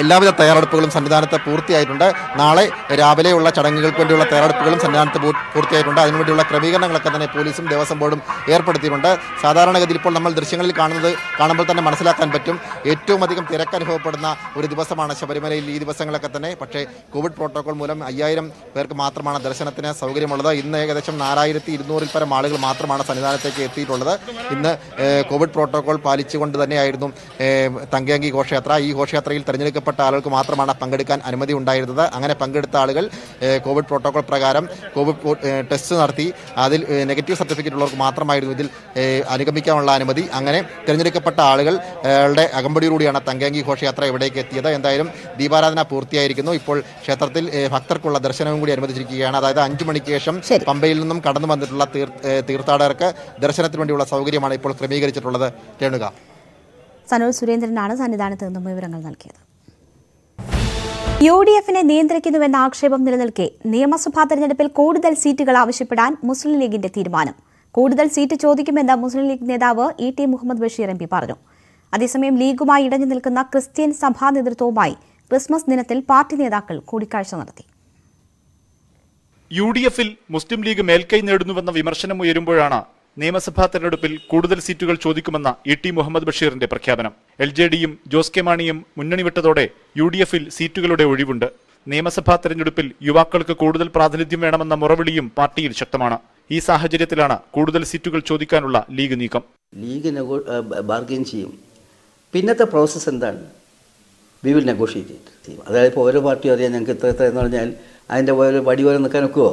എല്ലാവിധ തയ്യാറെടുപ്പുകളും സന്നിധാനത്ത് പൂർത്തിയായിട്ടുണ്ട്. നാളെ രാവിലെയുള്ള ചടങ്ങുകൾക്ക് വേണ്ടിയുള്ള തയ്യാറെടുപ്പുകളും സന്നിധാനത്ത് പൂർത്തിയായിട്ടുണ്ട്. അതിനുവേണ്ടിയുള്ള ക്രമീകരണങ്ങളൊക്കെ തന്നെ പോലീസും ദേവസ്വം ബോർഡും ഏർപ്പെടുത്തിയിട്ടുണ്ട്. സാധാരണഗതിയിൽ ഇപ്പോൾ നമ്മൾ ദൃശ്യങ്ങളിൽ കാണുന്നത് കാണുമ്പോൾ തന്നെ മനസ്സിലാക്കാൻ പറ്റും, ഏറ്റവും അധികം തിരക്ക് അനുഭവപ്പെടുന്ന ഒരു ദിവസമാണ് ശബരിമലയിൽ ഈ ദിവസങ്ങളൊക്കെ തന്നെ. പക്ഷേ കോവിഡ് പ്രോട്ടോകോൾ മൂലം അയ്യായിരം പേർക്ക് മാത്രമാണ് ദർശനത്തിന് സൗകര്യമുള്ളത്. ഇന്ന് ഏകദേശം നാലായിരത്തി ഇരുന്നൂറിൽ പരം ആളുകൾ മാത്രമാണ് സന്നിധാനത്തേക്ക് എത്തിയിട്ടുള്ളത്. ഇന്ന് കോവിഡ് പ്രോട്ടോകോൾ പാലിച്ചുകൊണ്ട് തന്നെയായിരുന്നു തങ്കയങ്കി ഘോഷയാത്ര. ഈ ഘോഷയാത്രയിൽ തെരഞ്ഞെടുക്കപ്പെട്ട പ്പെട്ട ആളുകൾക്ക് മാത്രമാണ് പങ്കെടുക്കാൻ അനുമതി ഉണ്ടായിരുന്നത്. അങ്ങനെ പങ്കെടുത്ത ആളുകൾ കോവിഡ് പ്രോട്ടോകോൾ പ്രകാരം കോവിഡ് ടെസ്റ്റ് നടത്തി അതിൽ നെഗറ്റീവ് സർട്ടിഫിക്കറ്റ് ഉള്ളവർക്ക് മാത്രമായിരുന്നു ഇതിൽ അനുഗമിക്കാനുള്ള അനുമതി. അങ്ങനെ തിരഞ്ഞെടുക്കപ്പെട്ട ആളുകളുടെ അകമ്പടിയോടുകൂടിയാണ് തങ്കയങ്കി ഘോഷയാത്ര ഇവിടേക്ക് എത്തിയത്. എന്തായാലും ദീപാരാധന പൂർത്തിയായിരിക്കുന്നു. ഇപ്പോൾ ക്ഷേത്രത്തിൽ ഭക്തർക്കുള്ള ദർശനവും കൂടി അനുവദിച്ചിരിക്കുകയാണ്. അതായത് അഞ്ചു മണിക്ക് ശേഷം പമ്പയിൽ നിന്നും കടന്നു വന്നിട്ടുള്ള തീർത്ഥാടകർക്ക് ദർശനത്തിന് വേണ്ടിയുള്ള സൗകര്യമാണ് ഇപ്പോൾ ക്രമീകരിച്ചിട്ടുള്ളത്. രേണുക, സനോജ് സുരേന്ദ്രനാണ് സന്നിധാനത്ത് നിന്നും വിവരങ്ങൾ നൽകിയത്. യു ഡി എഫിനെ നിയന്ത്രിക്കുന്നുവെന്ന ആക്ഷേപം നിലനിൽക്കെ നിയമസഭാ തെരഞ്ഞെടുപ്പിൽ കൂടുതൽ സീറ്റുകൾ ആവശ്യപ്പെടാൻ മുസ്ലിം ലീഗിന്റെ തീരുമാനം. കൂടുതൽ സീറ്റ് ചോദിക്കുമെന്ന് മുസ്ലിം ലീഗ് നേതാവ് ഇ ടി മുഹമ്മദ് ബഷീർ M P പറഞ്ഞു. അതേസമയം ലീഗുമായി ഇടഞ്ഞു നിൽക്കുന്ന ക്രിസ്ത്യൻ സഭാ നേതൃത്വവുമായി ക്രിസ്മസ് ദിനത്തിൽ പാർട്ടി നേതാക്കൾ കൂടിക്കാഴ്ച നടത്തി. യു ഡി എഫിൽ മുസ്ലിം ലീഗ് മേൽക്കൈ നേടുന്നുവെന്ന വിമർശനം ഉയരുമ്പോഴാണ് നിയമസഭാ തെരഞ്ഞെടുപ്പിൽ കൂടുതൽ സീറ്റുകൾ ചോദിക്കുമെന്ന ഇ ടി മുഹമ്മദ് ബഷീറിന്റെ പ്രഖ്യാപനം. എൽ ജെ ഡിയും ജോസ് കെ മാണിയും മുന്നണി വിട്ടതോടെ യു ഡി എഫിൽ സീറ്റുകളുടെ ഒഴിവുണ്ട്. നിയമസഭാ തെരഞ്ഞെടുപ്പിൽ യുവാക്കൾക്ക് കൂടുതൽ പ്രാതിനിധ്യം വേണമെന്ന മുറവിളിയും പാർട്ടിയിൽ ശക്തമാണ്. ഈ സാഹചര്യത്തിലാണ് കൂടുതൽ സീറ്റുകൾ ചോദിക്കാനുള്ള ലീഗ് നീക്കം. ലീഗ് ബാർഗെയിൻ ചെയ്യും. പിന്നത്തെ പ്രോസസ് എന്താണ്? We will negotiate. അതായത് ഇപ്പോൾ ഓരോ പാർട്ടിയും അറിയാം ഞങ്ങൾക്ക് ഇത്ര ഇത്ര എന്ന് പറഞ്ഞാൽ അതിൻ്റെ ഓരോ വടി ഓരോ നിൽക്കാൻ ഒക്കുമോ?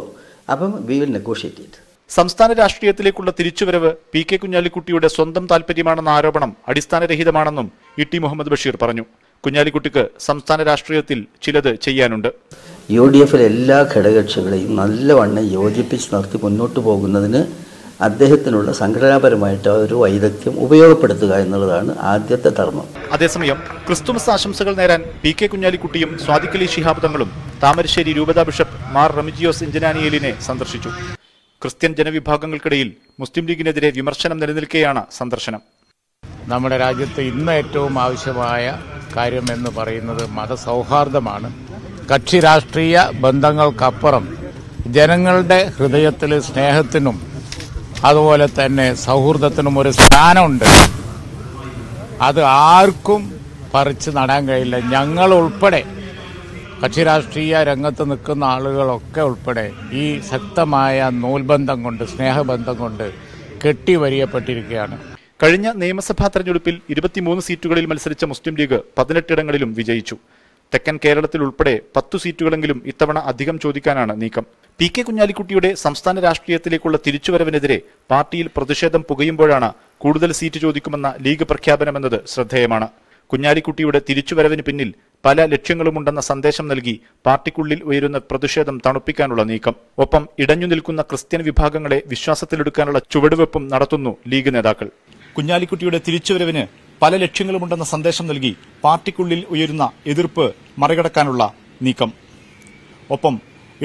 അപ്പം വി വിൽ നെഗോഷിയേറ്റ്. സംസ്ഥാന രാഷ്ട്രീയത്തിലേക്കുള്ള തിരിച്ചുവരവ് പി കെ കുഞ്ഞാലിക്കുട്ടിയുടെ സ്വന്തം താൽപര്യമാണെന്ന ആരോപണം അടിസ്ഥാനരഹിതമാണെന്നും ഇ ടി മുഹമ്മദ് ബഷീർ പറഞ്ഞു. കുഞ്ഞാലിക്കുട്ടിക്ക് സംസ്ഥാന രാഷ്ട്രീയത്തിൽ ചിലത് ചെയ്യാനുണ്ട്. യു ഡി എഫിലെ എല്ലാ ഘടകകക്ഷികളെയും നല്ലവണ്ണം യോജിപ്പിച്ച് നിർത്തി മുന്നോട്ട് പോകുന്നതിന് അദ്ദേഹത്തിനുള്ള സംഘടനാപരമായിട്ട് ഒരു വൈദഗ്ധ്യം ഉപയോഗപ്പെടുത്തുക എന്നുള്ളതാണ് ആദ്യത്തെ ധർമ്മം. അതേസമയം ക്രിസ്തുമസ് ആശംസകൾ നേരാൻ പി കെ കുഞ്ഞാലിക്കുട്ടിയും സ്വാദിഖലി ശിഹാബ് തങ്ങളും താമരശ്ശേരി രൂപതാ ബിഷപ്പ് മാർ റമിജിയോസ് ഇഞ്ചനാനിയലിനെ സന്ദർശിച്ചു. ക്രിസ്ത്യൻ ജനവിഭാഗങ്ങൾക്കിടയിൽ മുസ്ലിം ലീഗിനെതിരെ വിമർശനം നിലനിൽക്കുകയാണ് സന്ദർശനം. നമ്മുടെ രാജ്യത്ത് ഇന്ന് ഏറ്റവും ആവശ്യമായ കാര്യം എന്ന് പറയുന്നത് മതസൗഹാർദ്ദമാണ്. കക്ഷി രാഷ്ട്രീയ ബന്ധങ്ങൾക്കപ്പുറം ജനങ്ങളുടെ ഹൃദയത്തിൽ സ്നേഹത്തിനും അതുപോലെ തന്നെ സൗഹൃദത്തിനും ഒരു സ്ഥാനമുണ്ട്. അത് ആർക്കും പറിച്ചു നടാൻ കഴിയില്ല. ഞങ്ങൾ ഉൾപ്പെടെ കക്ഷി രാഷ്ട്രീയ രംഗത്ത് നിൽക്കുന്ന ആളുകളൊക്കെ ഉൾപ്പെടെ ഈ ശക്തമായ നൂൽബന്ധം കൊണ്ട് സ്നേഹബന്ധം കൊണ്ട് കെട്ടിവരിയപ്പെട്ടിരിക്കുകയാണ്. കഴിഞ്ഞ നിയമസഭാ തെരഞ്ഞെടുപ്പിൽ ഇരുപത്തിമൂന്ന് സീറ്റുകളിൽ മത്സരിച്ച മുസ്ലിം ലീഗ് പതിനെട്ടിടങ്ങളിലും വിജയിച്ചു. തെക്കൻ കേരളത്തിൽ ഉൾപ്പെടെ പത്തു സീറ്റുകളെങ്കിലും ഇത്തവണ അധികം ചോദിക്കാനാണ് നീക്കം. പി കെ കുഞ്ഞാലിക്കുട്ടിയുടെ സംസ്ഥാന രാഷ്ട്രീയത്തിലേക്കുള്ള തിരിച്ചുവരവിനെതിരെ പാർട്ടിയിൽ പ്രതിഷേധം പുകയുമ്പോഴാണ് കൂടുതൽ സീറ്റ് ചോദിക്കുമെന്ന ലീഗ് പ്രഖ്യാപനമെന്നത് ശ്രദ്ധേയമാണ്. കുഞ്ഞാലിക്കുട്ടിയുടെ തിരിച്ചുവരവിന് പിന്നിൽ പല ലക്ഷ്യങ്ങളുമുണ്ടെന്ന സന്ദേശം നൽകി പാർട്ടിക്കുള്ളിൽ ഉയരുന്ന പ്രതിഷേധം തണുപ്പിക്കാനുള്ള നീക്കം. ഒപ്പം ഇടഞ്ഞു നിൽക്കുന്ന ക്രിസ്ത്യൻ വിഭാഗങ്ങളെ വിശ്വാസത്തിലെടുക്കാനുള്ള ചുവടുവെപ്പും നടത്തുന്നു ലീഗ് നേതാക്കൾ. കുഞ്ഞാലിക്കുട്ടിയുടെ തിരിച്ചുവരവിന് പല ലക്ഷ്യങ്ങളുമുണ്ടെന്ന സന്ദേശം നൽകി പാർട്ടിക്കുള്ളിൽ ഉയരുന്ന എതിർപ്പ് മറികടക്കാനുള്ള നീക്കം. ഒപ്പം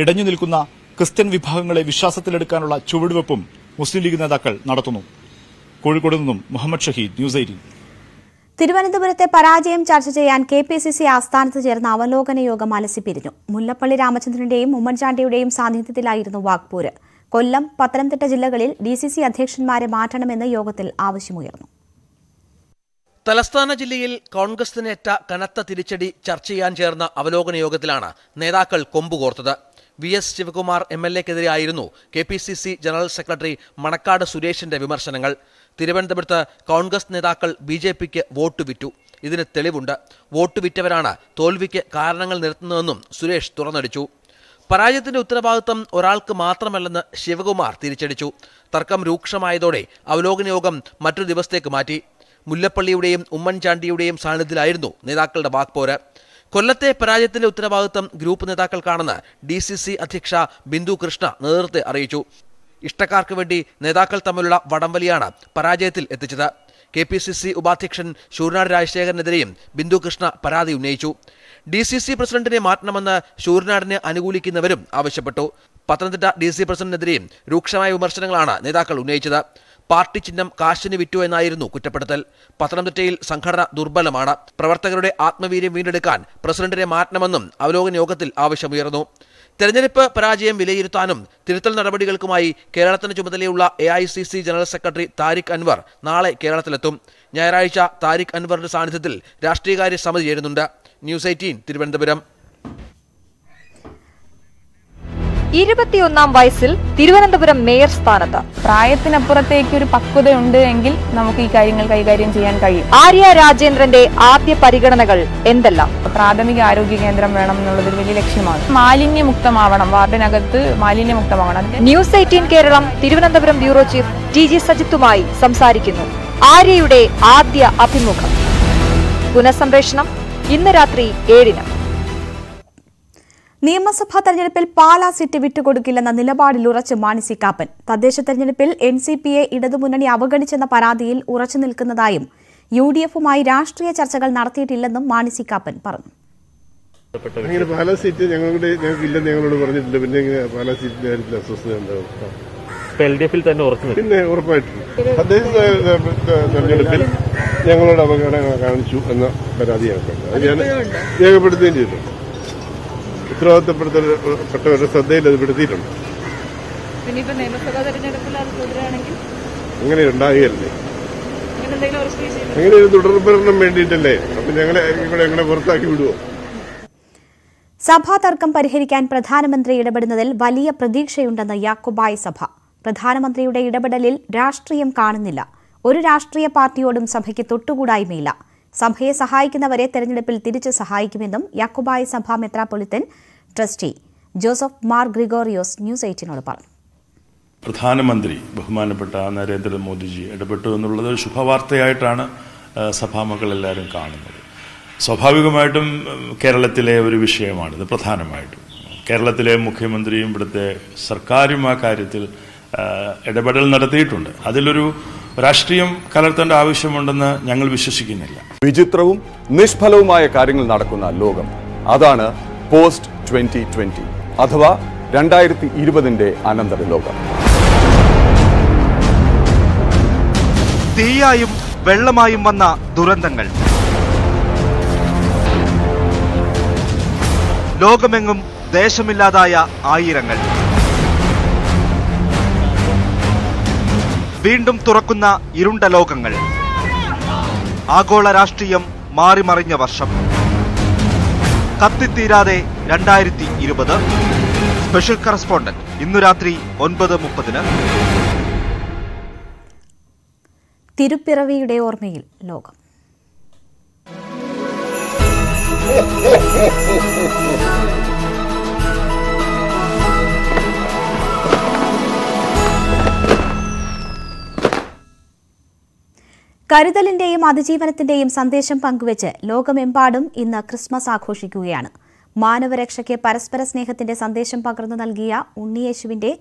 ഇടഞ്ഞു നിൽക്കുന്ന ക്രിസ്ത്യൻ വിഭാഗങ്ങളെ വിശ്വാസത്തിലെടുക്കാനുള്ള ചുവടുവെപ്പും മുസ്ലിം ലീഗ് നേതാക്കൾ നടത്തുന്നു. കോഴിക്കോട് നിന്നും മുഹമ്മദ് ഷഹീദ്, ന്യൂസ് എയ്റ്റീൻ. തിരുവനന്തപുരത്തെ പരാജയം ചർച്ച ചെയ്യാൻ കെ പി സി സി ആസ്ഥാനത്ത് ചേർന്ന അവലോകന യോഗം അലസിപ്പിരിഞ്ഞു. മുല്ലപ്പള്ളി രാമചന്ദ്രന്റെയും ഉമ്മൻചാണ്ടിയുടെയും സാന്നിധ്യത്തിലായിരുന്നു വാക്പൂര്. കൊല്ലം, പത്തനംതിട്ട ജില്ലകളിൽ ഡി സി സി അധ്യക്ഷന്മാരെ മാറ്റണമെന്ന് യോഗത്തിൽ ആവശ്യമുയർന്നു. തലസ്ഥാന ജില്ലയിൽ കോൺഗ്രസിനേറ്റ കനത്ത തിരിച്ചടി ചർച്ച ചെയ്യാൻ ചേർന്ന അവലോകന യോഗത്തിലാണ് നേതാക്കൾ കൊമ്പുകോർത്തത്. V S Sivakumar M L എക്കെതിരെയായിരുന്നു കെ പി സി സി general secretary Manakkad സുരേഷിന്റെ വിമർശനങ്ങൾ. തിരുവനന്തപുരത്ത് കോൺഗ്രസ് നേതാക്കൾ ബി ജെ പിക്ക് വോട്ട് വിറ്റു. ഇതിന് തെളിവുണ്ട്. വോട്ട് വിറ്റവരാണ് തോൽവിക്ക് കാരണങ്ങൾ നിരത്തുന്നതെന്നും സുരേഷ് തുറന്നടിച്ചു. പരാജയത്തിന്റെ ഉത്തരവാദിത്വം ഒരാൾക്ക് മാത്രമല്ലെന്ന് ശിവകുമാർ തിരിച്ചടിച്ചു. തർക്കം രൂക്ഷമായതോടെ അവലോകന യോഗം മറ്റൊരു ദിവസത്തേക്ക് മാറ്റി. മുല്ലപ്പള്ളിയുടെയും ഉമ്മൻചാണ്ടിയുടെയും സാന്നിധ്യത്തിലായിരുന്നു നേതാക്കളുടെ വാക്പോര്. കൊല്ലത്തെ പരാജയത്തിന്റെ ഉത്തരവാദിത്വം ഗ്രൂപ്പ് നേതാക്കൾക്കാണെന്ന് ഡി സി സി അധ്യക്ഷ ബിന്ദു കൃഷ്ണ നേതൃത്വത്തെ അറിയിച്ചു. ഇഷ്ടക്കാർക്ക് വേണ്ടി നേതാക്കൾ തമ്മിലുള്ള വടംവലിയാണ് പരാജയത്തിൽ എത്തിച്ചത്. കെ പി സി സി ഉപാധ്യക്ഷൻ ശൂരനാട് രാജശേഖരനെതിരെയും ബിന്ദു കൃഷ്ണ പരാതി ഉന്നയിച്ചു. ഡി സി സി പ്രസിഡന്റിനെ മാറ്റണമെന്ന് ശൂരനാടിനെ അനുകൂലിക്കുന്നവരും ആവശ്യപ്പെട്ടു. പത്തനംതിട്ട ഡി സി പ്രസിഡന്റിനെതിരെയും രൂക്ഷമായ വിമർശനങ്ങളാണ് നേതാക്കൾ ഉന്നയിച്ചത്. പാർട്ടി ചിഹ്നം കാശിന് വിറ്റു എന്നായിരുന്നു കുറ്റപ്പെടുത്തൽ. പത്തനംതിട്ടയിൽ സംഘടന ദുർബലമാണ്. പ്രവർത്തകരുടെ ആത്മവീര്യം വീണ്ടെടുക്കാൻ പ്രസിഡന്റിനെ മാറ്റണമെന്നും അവലോകന യോഗത്തിൽ ആവശ്യമുയർന്നു. തെരഞ്ഞെടുപ്പ് പരാജയം വിലയിരുത്താനും തിരുത്തൽ നടപടികൾക്കുമായി കേരളത്തിന് ചുമതലയുള്ള A I C C general secretary താരിഖ് അൻവർ നാളെ കേരളത്തിലെത്തും. ഞായറാഴ്ച താരിഖ് അൻവറിന്റെ സാന്നിധ്യത്തിൽ രാഷ്ട്രീയകാര്യ സമിതി ചേരുന്നുണ്ട്. News eighteen, Thiruvananthapuram. ഇരുപത്തിയൊന്നാം വയസ്സിൽ തിരുവനന്തപുരം മേയർ സ്ഥാനത്ത് പ്രായത്തിനപ്പുറത്തേക്ക് ഒരു പക്വതയുണ്ട് എങ്കിൽ നമുക്ക് ഈ കാര്യങ്ങൾ കൈകാര്യം ചെയ്യാൻ കഴിയും. ആര്യ രാജേന്ദ്രന്റെ ആദ്യ പരിഗണനകൾ എന്തെല്ലാം? പ്രാഥമിക ആരോഗ്യ കേന്ദ്രം വേണം എന്നുള്ളതൊരു വലിയ ലക്ഷ്യമാണ്. മാലിന്യമുക്തമാവണം, വാർഡിനകത്ത് മാലിന്യമുക്തമാവണം. News eighteen Keralam Thiruvananthapuram bureau chief T G സജിത്തുമായി സംസാരിക്കുന്നു. ആര്യയുടെ ആദ്യ അഭിമുഖം പുനഃസംപ്രേഷണം ഇന്ന് രാത്രി ഏഴിന്. നിയമസഭാ തെരഞ്ഞെടുപ്പിൽ പാലാ സീറ്റ് വിട്ടുകൊടുക്കില്ലെന്ന നിലപാടിൽ ഉറച്ച് മാണി സി കാപ്പൻ. തദ്ദേശ തെരഞ്ഞെടുപ്പിൽ എൻ സി പിയെ ഇടതുമുന്നണി അവഗണിച്ചെന്ന പരാതിയിൽ ഉറച്ചു നിൽക്കുന്നതായും യു ഡി എഫുമായി രാഷ്ട്രീയ ചർച്ചകൾ നടത്തിയിട്ടില്ലെന്നും മാണി സി കാപ്പൻ പറഞ്ഞു. പാലാ സീറ്റ് ഞങ്ങളുടെ ഞങ്ങൾക്കില്ലെന്ന് ഞങ്ങളോട് പറഞ്ഞിട്ടുണ്ട്. പിന്നെ പാലാ സീറ്റിന്റെ കാര്യത്തിൽ അസ്വസ്ഥത ഉണ്ടാവും. പിന്നെ ഉറപ്പായിട്ടുണ്ട്. തദ്ദേശ തെരഞ്ഞെടുപ്പിൽ ഞങ്ങളോട് അപകടങ്ങൾ കാണിച്ചു എന്ന പരാതി ഞങ്ങൾക്കുണ്ട്. അത് ഞാൻ രേഖപ്പെടുത്തുകയും ചെയ്തിട്ടുണ്ട്. ഉത്തരവാദിത്തപ്പെട്ടവരുടെ ശ്രദ്ധയിൽ അത് പെടുത്തിയിട്ടുണ്ട്. അങ്ങനെ ഉണ്ടാകുകയല്ലേ, അങ്ങനെ ഒരു തുടർഭരണം വേണ്ടിയിട്ടല്ലേ. അപ്പൊ ഞങ്ങളെ ഞങ്ങളെ പുറത്താക്കി വിടുവോ? സഭാ തർക്കം പരിഹരിക്കാൻ പ്രധാനമന്ത്രി ഇടപെടുന്നതിൽ വലിയ പ്രതീക്ഷയുണ്ടെന്ന് യാക്കോബായ സഭ. പ്രധാനമന്ത്രിയുടെ ഇടപെടലിൽ രാഷ്ട്രീയം കാണുന്നില്ല. ഒരു രാഷ്ട്രീയ പാർട്ടിയോടും സഭയ്ക്ക് തൊട്ടുകൂടായ്മയില്ല. സഭയെ സഹായിക്കുന്നവരെ തെരഞ്ഞെടുപ്പിൽ തിരിച്ചു സഹായിക്കുമെന്നും യാക്കോബായ സഭാ metropolitan trustee ജോസഫ് മാർ ഗ്രിഗോറിയോസ് news എയ്റ്റീനോട് പറഞ്ഞു. പ്രധാനമന്ത്രി ബഹുമാനപ്പെട്ട നരേന്ദ്രമോദിജി ഇടപെട്ടു എന്നുള്ളത് ഒരു ശുഭവാർത്തയായിട്ടാണ് സഭാമക്കൾ എല്ലാവരും കാണുന്നത്. സ്വാഭാവികമായിട്ടും കേരളത്തിലെ ഒരു വിഷയമാണിത്. പ്രധാനമായിട്ടും കേരളത്തിലെ മുഖ്യമന്ത്രിയും ഇവിടുത്തെ സർക്കാരും ആ കാര്യത്തിൽ ഇടപെടൽ നടത്തിയിട്ടുണ്ട്. അതിലൊരു രാഷ്ട്രീയം കലർത്തേണ്ട ആവശ്യമുണ്ടെന്ന് ഞങ്ങൾ വിശ്വസിക്കുന്നില്ല. വിചിത്രവും നിഷ്ഫലവുമായ കാര്യങ്ങൾ നടക്കുന്ന ലോകം, അതാണ് പോസ്റ്റ് ട്വന്റി ട്വന്റി അഥവാ രണ്ടായിരത്തി ഇരുപതിന്റെ അനന്തര ലോകം. തീയായും വെള്ളമായും വന്ന ദുരന്തങ്ങൾ ലോകമെങ്ങും, ദേശമില്ലാതായ ആയിരങ്ങൾ, വീണ്ടും തുറക്കുന്ന ഇരുണ്ട ലോകങ്ങൾ, ആഗോള രാഷ്ട്രീയം മാറിമറിഞ്ഞ വർഷം, കത്തിത്തീരാതെ രണ്ടായിരത്തി ഇരുപത് സ്പെഷ്യൽ കറസ്പോണ്ടന്റ് ഇന്നു രാത്രി ഒൻപത് മുപ്പതിന് തിരുപ്പിറവിയുടെ ഓർമ്മയിൽ ലോകം. കരുതലിന്റെയും അതിജീവനത്തിന്റെയും സന്ദേശം പങ്കുവെച്ച് ലോകമെമ്പാടും ഇന്ന് ക്രിസ്മസ് ആഘോഷിക്കുകയാണ്. മാനവരക്ഷയ്ക്ക് പരസ്പര സ്നേഹത്തിന്റെ സന്ദേശം പകർന്നു നൽകിയ ഉണ്ണിയേശുവിന്റെ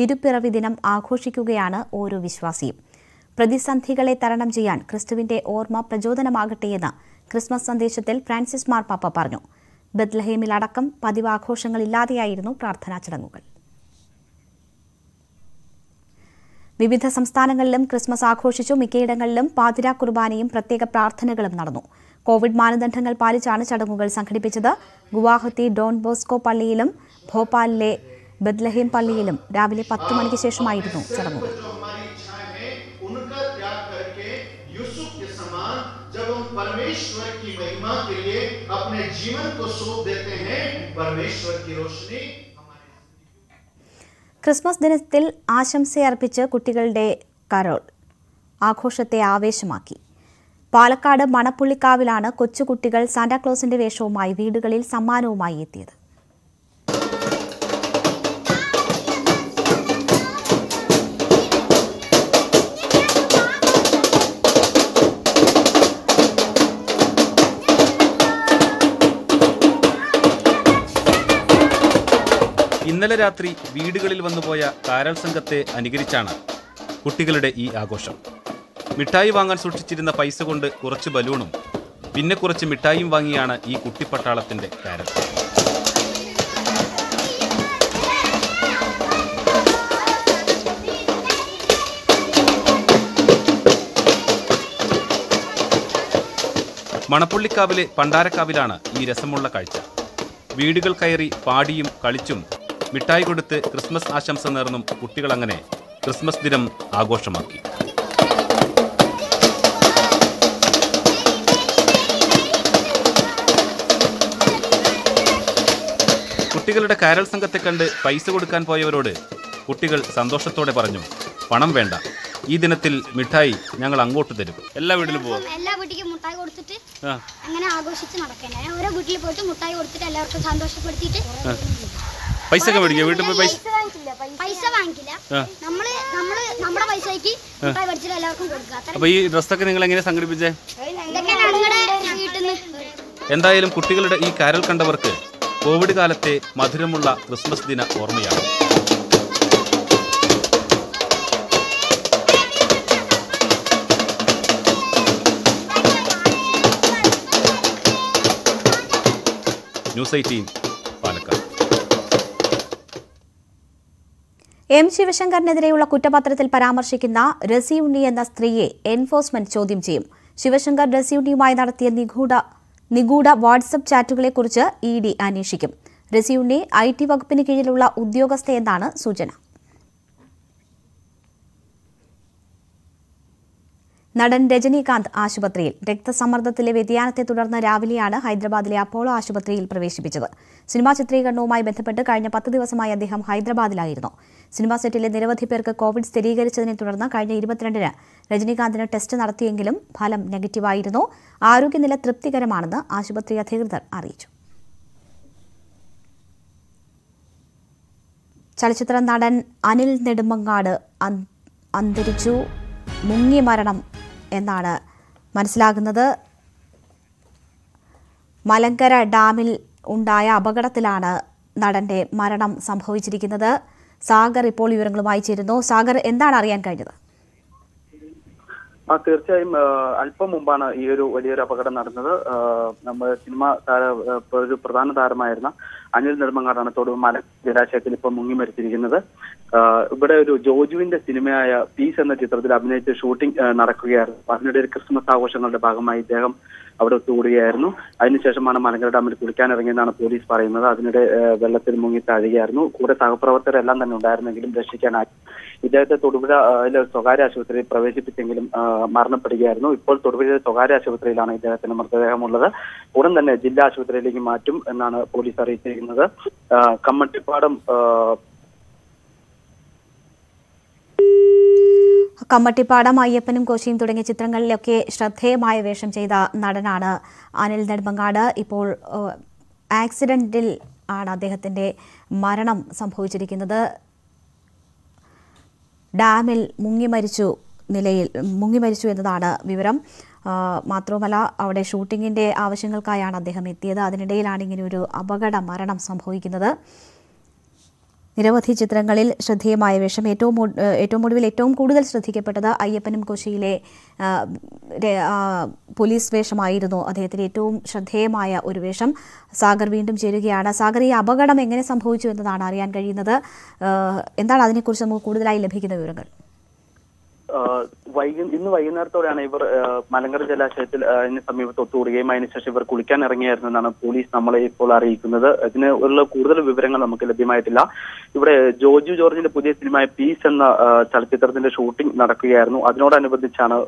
തിരുപ്പിറവി ദിനം ആഘോഷിക്കുകയാണ് ഓരോ വിശ്വാസിയും. പ്രതിസന്ധികളെ തരണം ചെയ്യാൻ ക്രിസ്തുവിന്റെ ഓർമ്മ പ്രചോദനമാകട്ടെയെന്ന് ക്രിസ്മസ് സന്ദേശത്തിൽ ഫ്രാൻസിസ് മാർപ്പാപ്പ പറഞ്ഞു. ബത്ലഹേമിലടക്കം പതിവ് ആഘോഷങ്ങളില്ലാതെയായിരുന്നു പ്രാർത്ഥനാ ചടങ്ങുകൾ. വിവിധ സംസ്ഥാനങ്ങളിലും ക്രിസ്മസ് ആഘോഷിച്ചു. മിക്കയിടങ്ങളിലും പാതിരാ കുർബാനയും പ്രത്യേക പ്രാർത്ഥനകളും നടന്നു. കോവിഡ് മാനദണ്ഡങ്ങൾ പാലിച്ചാണ് ചടങ്ങുകൾ സംഘടിപ്പിച്ചത്. ഗുവാഹത്തി ഡോൺ ബോസ്കോ പള്ളിയിലും ഭോപ്പാലിലെ ബത്ലഹേം പള്ളിയിലും രാവിലെ പത്ത് മണിക്ക് ശേഷമായിരുന്നു ചടങ്ങുകൾ. ക്രിസ്മസ് ദിനത്തിൽ ആശംസയർപ്പിച്ച് കുട്ടികളുടെ കരോൾ ആഘോഷത്തെ ആവേശമാക്കി. പാലക്കാട് മണപ്പുള്ളിക്കാവിലാണ് കൊച്ചുകുട്ടികൾ സാന്റാക്ലോസിന്റെ വേഷവുമായി വീടുകളിൽ സമ്മാനവുമായി എത്തിയത്. ഇന്നലെ രാത്രി വീടുകളിൽ വന്നുപോയ കാരൽ സംഘത്തെ അനുകരിച്ചാണ് കുട്ടികളുടെ ഈ ആഘോഷം. മിഠായി വാങ്ങാൻ സൂക്ഷിച്ചിരുന്ന പൈസ കൊണ്ട് കുറച്ച് ബലൂണും പിന്നെ കുറച്ച് മിഠായിയും വാങ്ങിയാണ് ഈ കുട്ടിപ്പട്ടാളത്തിന്റെ കാരൽ. മണപ്പുള്ളിക്കാവിലെ പണ്ടാരക്കാവിലാണ് ഈ രസമുള്ള കാഴ്ച. വീടുകൾ കയറി പാടിയും കളിച്ചും മിഠായി കൊടുത്ത് ക്രിസ്മസ് ആശംസ നേർന്നും കുട്ടികളങ്ങനെ ക്രിസ്മസ് ദിനം ആഘോഷമാക്കി. കുട്ടികളുടെ കാരൽ സംഘത്തെ കണ്ട് പൈസ കൊടുക്കാൻ പോയവരോട് കുട്ടികൾ സന്തോഷത്തോടെ പറഞ്ഞു, പണം വേണ്ട, ഈ ദിനത്തിൽ മിഠായി ഞങ്ങൾ അങ്ങോട്ട് തരും. എല്ലാ വീട്ടിലും പോകും, എല്ലാ വീട്ടിലും മിഠായി കൊടുത്തിട്ട് അങ്ങനെ ആഘോഷിച്ച് നടക്കണേ. ഓരോ വീട്ടിൽ പോയിട്ട് മിഠായി കൊടുത്തിട്ട് എല്ലാവർക്കും സന്തോഷപ്പെടുത്തിയിട്ട് പൈസ ഒക്കെ മേടിക്കുക. വീട്ടിൽ പോയി പൈസ വാങ്ങിക്കില്ല, പൈസ വാങ്ങിക്കില്ല. നമ്മള് നമ്മള് നമ്മുടെ പൈസയ്ക്ക് മിഠായി മേടിച്ചിട്ട് എല്ലാവർക്കും കൊടുക്കുക. അപ്പൊ ഈ ഡ്രസ്സൊക്കെ നിങ്ങൾ എങ്ങനെ സംഘടിപ്പിച്ചേ? എന്തായാലും കുട്ടികളുടെ ഈ കാരൽ കണ്ടവർക്ക് കോവിഡ് കാലത്തെ മധുരമുള്ള ക്രിസ്മസ് ദിന ഓർമ്മയാണ്. News eighteen Palakkad. എം ശിവശങ്കറിനെതിരെയുള്ള കുറ്റപത്രത്തിൽ പരാമർശിക്കുന്ന റസി ഉണ്ണി എന്ന സ്ത്രീയെ എൻഫോഴ്സ്മെന്റ് ചോദ്യം ചെയ്യും. ശിവശങ്കർ റസിയുമായി നടത്തിയ നിഗൂഢ നിഗൂഢ വാട്സപ്പ് ചാറ്റുകളെക്കുറിച്ച് ഇ ഡി അന്വേഷിക്കും. റസിയുണ്ണി ഐ ടി വകുപ്പിന് കീഴിലുള്ള ഉദ്യോഗസ്ഥയെന്നാണ് സൂചന. നടൻ രജനീകാന്ത് ആശുപത്രിയിൽ. രക്തസമ്മർദ്ദത്തിലെ വ്യതിയാനത്തെ തുടർന്ന് രാവിലെയാണ് ഹൈദരാബാദിലെ അപ്പോളോ ആശുപത്രിയിൽ പ്രവേശിപ്പിച്ചത്. സിനിമാ ചിത്രീകരണവുമായി ബന്ധപ്പെട്ട് കഴിഞ്ഞ പത്ത് ദിവസമായി അദ്ദേഹം ഹൈദരാബാദിലായിരുന്നു. സിനിമാ സെറ്റിലെ നിരവധി പേർക്ക് കോവിഡ് സ്ഥിരീകരിച്ചതിനെ തുടർന്ന് കഴിഞ്ഞ ഇരുപത്തിരണ്ടിന് രജനീകാന്തിന് ടെസ്റ്റ് നടത്തിയെങ്കിലും ഫലം നെഗറ്റീവായിരുന്നു. ആരോഗ്യനില തൃപ്തികരമാണെന്ന് ആശുപത്രി അധികൃതർ അറിയിച്ചു. ചലച്ചിത്ര നടൻ അനിൽ നെടുമങ്ങാട് അന്തരിച്ചു. മുങ്ങി മരണം എന്നാണ് മനസ്സിലാകുന്നത്. മലങ്കര ഡാമിൽ ഉണ്ടായ അപകടത്തിലാണ് നടന്റെ മരണം സംഭവിച്ചിരിക്കുന്നത്. സാഗർ ഇപ്പോൾ വിവരങ്ങളുമായി ചേരുന്നു. സാഗർ, എന്താണ് അറിയാൻ കഴിഞ്ഞത്? ആ, തീർച്ചയായും അല്പം മുമ്പാണ് ഈ ഒരു വലിയൊരു അപകടം നടന്നത്. നമ്മൾ സിനിമ ഒരു പ്രധാന താരമായിരുന്ന അനിൽ നെടുമങ്ങാടാണ് തോട് മല ജലാശയത്തിൽ ഇപ്പം മുങ്ങി മരിച്ചിരിക്കുന്നത്. ഇവിടെ ഒരു ജോജുവിന്റെ സിനിമയായ പീസ് എന്ന ചിത്രത്തിൽ അഭിനയിച്ച് ഷൂട്ടിംഗ് നടക്കുകയായിരുന്നു. അതിനിടെ ഒരു ക്രിസ്മസ് ആഘോഷങ്ങളുടെ ഭാഗമായി ഇദ്ദേഹം അവിടെ ഒത്തുകൂടുകയായിരുന്നു. അതിനുശേഷമാണ് മലങ്കര ഡാമിൽ കുളിക്കാനിറങ്ങിയെന്നാണ് പോലീസ് പറയുന്നത്. അതിനിടെ വെള്ളത്തിൽ മുങ്ങി താഴുകയായിരുന്നു. കൂടെ സഹപ്രവർത്തകരെല്ലാം തന്നെ ഉണ്ടായിരുന്നെങ്കിലും രക്ഷിക്കാനായി. ഇദ്ദേഹത്തെ തൊടുപുഴയിലെ സ്വകാര്യ ആശുപത്രിയിൽ പ്രവേശിപ്പിച്ചെങ്കിലും മരണപ്പെടുകയായിരുന്നു. ഇപ്പോൾ തൊടുപുഴയിലെ സ്വകാര്യ ആശുപത്രിയിലാണ് ഇദ്ദേഹത്തിന്റെ മൃതദേഹമുള്ളത്. ഉടൻ തന്നെ ജില്ലാ ആശുപത്രിയിലേക്ക് മാറ്റും എന്നാണ് പോലീസ് അറിയിച്ചിരിക്കുന്നത്. കമ്മട്ടിപ്പാടം കമ്മട്ടിപ്പാടം അയ്യപ്പനും കോശിയും തുടങ്ങിയ ചിത്രങ്ങളിലൊക്കെ ശ്രദ്ധേയമായ വേഷം ചെയ്ത നടനാണ് അനിൽ നെടുമങ്ങാട്. ഇപ്പോൾ ആക്സിഡന്റിൽ ആണ് അദ്ദേഹത്തിന്റെ മരണം സംഭവിച്ചിരിക്കുന്നത്. ഡാമിൽ മുങ്ങി മരിച്ചു നിലയിൽ മുങ്ങി മരിച്ചു എന്നതാണ് വിവരം. മാത്രവുമല്ല, അവിടെ ഷൂട്ടിങ്ങിൻ്റെ ആവശ്യങ്ങൾക്കായാണ് അദ്ദേഹം എത്തിയത്. അതിനിടയിലാണ് ഇങ്ങനെയൊരു അപകട മരണം സംഭവിക്കുന്നത്. നിരവധി ചിത്രങ്ങളിൽ ശ്രദ്ധേയമായ വേഷം. ഏറ്റവും ഏറ്റവും ഒടുവിൽ ഏറ്റവും കൂടുതൽ ശ്രദ്ധിക്കപ്പെട്ടത് അയ്യപ്പനും കോശിയിലെ പോലീസ് വേഷമായിരുന്നു. അദ്ദേഹത്തിൻ്റെ ഏറ്റവും ശ്രദ്ധേയമായ ഒരു വേഷം. സാഗർ വീണ്ടും ചേരുകയാണ്. സാഗർ, ഈ അപകടം എങ്ങനെ സംഭവിച്ചു എന്നതാണ് അറിയാൻ കഴിയുന്നത്. എന്താണ് അതിനെക്കുറിച്ച് നമുക്ക് കൂടുതലായി ലഭിക്കുന്ന വിവരങ്ങൾ? വൈകു ഇന്ന് വൈകുന്നേരത്തോടെയാണ് ഇവർ മലങ്കര ജലാശയത്തിൽ അതിന് സമീപത്ത് ഒത്തുകൂടുകയും അതിനുശേഷം ഇവർ കുളിക്കാൻ ഇറങ്ങിയായിരുന്നു എന്നാണ് പോലീസ് നമ്മളെ ഇപ്പോൾ അറിയിക്കുന്നത്. ഇതിന് ഉള്ള കൂടുതൽ വിവരങ്ങൾ നമുക്ക് ലഭ്യമായിട്ടില്ല. ഇവിടെ ജോജു ജോർജിന്റെ പുതിയ സിനിമയായ പീസ് എന്ന ചലച്ചിത്രത്തിന്റെ ഷൂട്ടിംഗ് നടക്കുകയായിരുന്നു. അതിനോടനുബന്ധിച്ചാണ്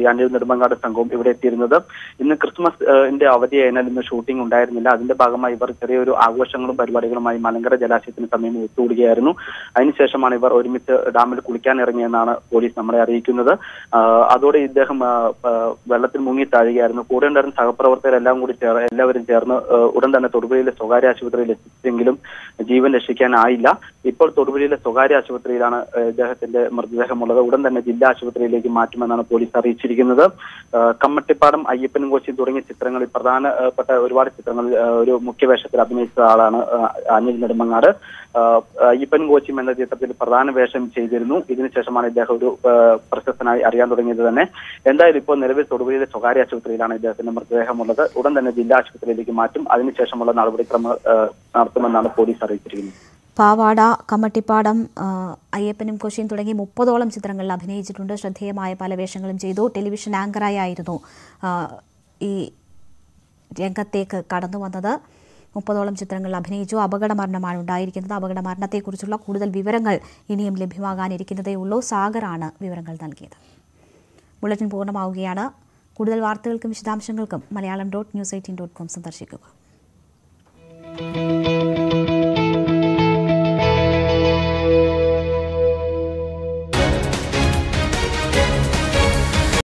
ഈ അനിൽ നെടുമങ്ങാട് സംഘവും ഇവിടെ എത്തിയിരുന്നത്. ഇന്ന് ക്രിസ്മസിന്റെ അവധിയായതിനാൽ ഇന്ന് ഷൂട്ടിംഗ് ഉണ്ടായിരുന്നില്ല. അതിന്റെ ഭാഗമായി ഇവർ ചെറിയൊരു ആഘോഷങ്ങളും പരിപാടികളുമായി മലങ്കര ജലാശയത്തിന് സമീപം ഒത്തുകൂടുകയായിരുന്നു. അതിനുശേഷമാണ് ഇവർ ഒരുമിച്ച് ഡാമിൽ കുളിക്കാൻ ഇറങ്ങിയെന്നാണ് പോലീസ് നമ്മളെ അറിയിക്കുന്നത്. അതോടെ ഇദ്ദേഹം വെള്ളത്തിൽ മുങ്ങി താഴുകയായിരുന്നു. കൂടെ ഉണ്ടായിരുന്ന സഹപ്രവർത്തകരെല്ലാം കൂടി ചേർ എല്ലാവരും ചേർന്ന് ഉടൻ തന്നെ തൊടുപുഴയിലെ സ്വകാര്യ ആശുപത്രിയിൽ എത്തിച്ചെങ്കിലും ജീവൻ രക്ഷിക്കാനായില്ല. ഇപ്പോൾ തൊടുപുഴയിലെ സ്വകാര്യ ആശുപത്രിയിലാണ് ഇദ്ദേഹത്തിന്റെ മൃതദേഹമുള്ളത്. ഉടൻ തന്നെ ജില്ലാ ആശുപത്രിയിലേക്ക് മാറ്റുമെന്നാണ് പോലീസ് അറിയിച്ചിരിക്കുന്നത്. കമ്മട്ടിപ്പാടം അയ്യപ്പനും കോശിയും തുടങ്ങിയ ചിത്രങ്ങളിൽ പ്രധാനപ്പെട്ട ഒരുപാട് ചിത്രങ്ങളിൽ ഒരു മുഖ്യവേഷത്തിൽ അഭിനയിച്ച ആളാണ് അനിൽ നെടുമങ്ങാട്. അയ്യപ്പനും കോശിയും എന്ന ചിത്രത്തിൽ പ്രധാന വേഷം ചെയ്തിരുന്നു. ഇതിനുശേഷമാണ് ഇദ്ദേഹം ഒരു പ്രശസ്തനായി അറിയാൻ തുടങ്ങിയത് തന്നെ. എന്തായാലും ഇപ്പോൾ നിലവിൽ തൊടുപുഴയിലെ സ്വകാര്യ ആശുപത്രിയിലാണ് ഇദ്ദേഹത്തിന്റെ മൃതദേഹമുള്ളത്. ഉടൻ തന്നെ ജില്ലാ ആശുപത്രിയിലേക്ക് മാറ്റും. അതിനുശേഷമുള്ള നടപടിക്രമങ്ങൾ നടത്തുമെന്നാണ് പോലീസ് അറിയിച്ചിരിക്കുന്നത്. പാവാട, കമ്മട്ടിപ്പാടം, അയ്യപ്പനും കോശിയും തുടങ്ങി മുപ്പതോളം ചിത്രങ്ങളിൽ അഭിനയിച്ചിട്ടുണ്ട്. ശ്രദ്ധേയമായ പല വേഷങ്ങളും ചെയ്തു. ടെലിവിഷൻ ആങ്കറായായിരുന്നു ഈ രംഗത്തേക്ക് കടന്നു വന്നത്. മുപ്പതോളം ചിത്രങ്ങളിൽ അഭിനയിച്ചു. അപകട മരണമാണ് ഉണ്ടായിരിക്കുന്നത്. അപകട മരണത്തെക്കുറിച്ചുള്ള കൂടുതൽ വിവരങ്ങൾ ഇനിയും ലഭ്യമാകാനിരിക്കുന്നതേ ഉള്ളൂ. സാഗറാണ് വിവരങ്ങൾ നൽകിയത്. ബുള്ളറ്റിൻ പൂർണ്ണമാവുകയാണ്. കൂടുതൽ വാർത്തകൾക്കും വിശദാംശങ്ങൾക്കും Malayalam dot news eighteen dot com സന്ദർശിക്കുക.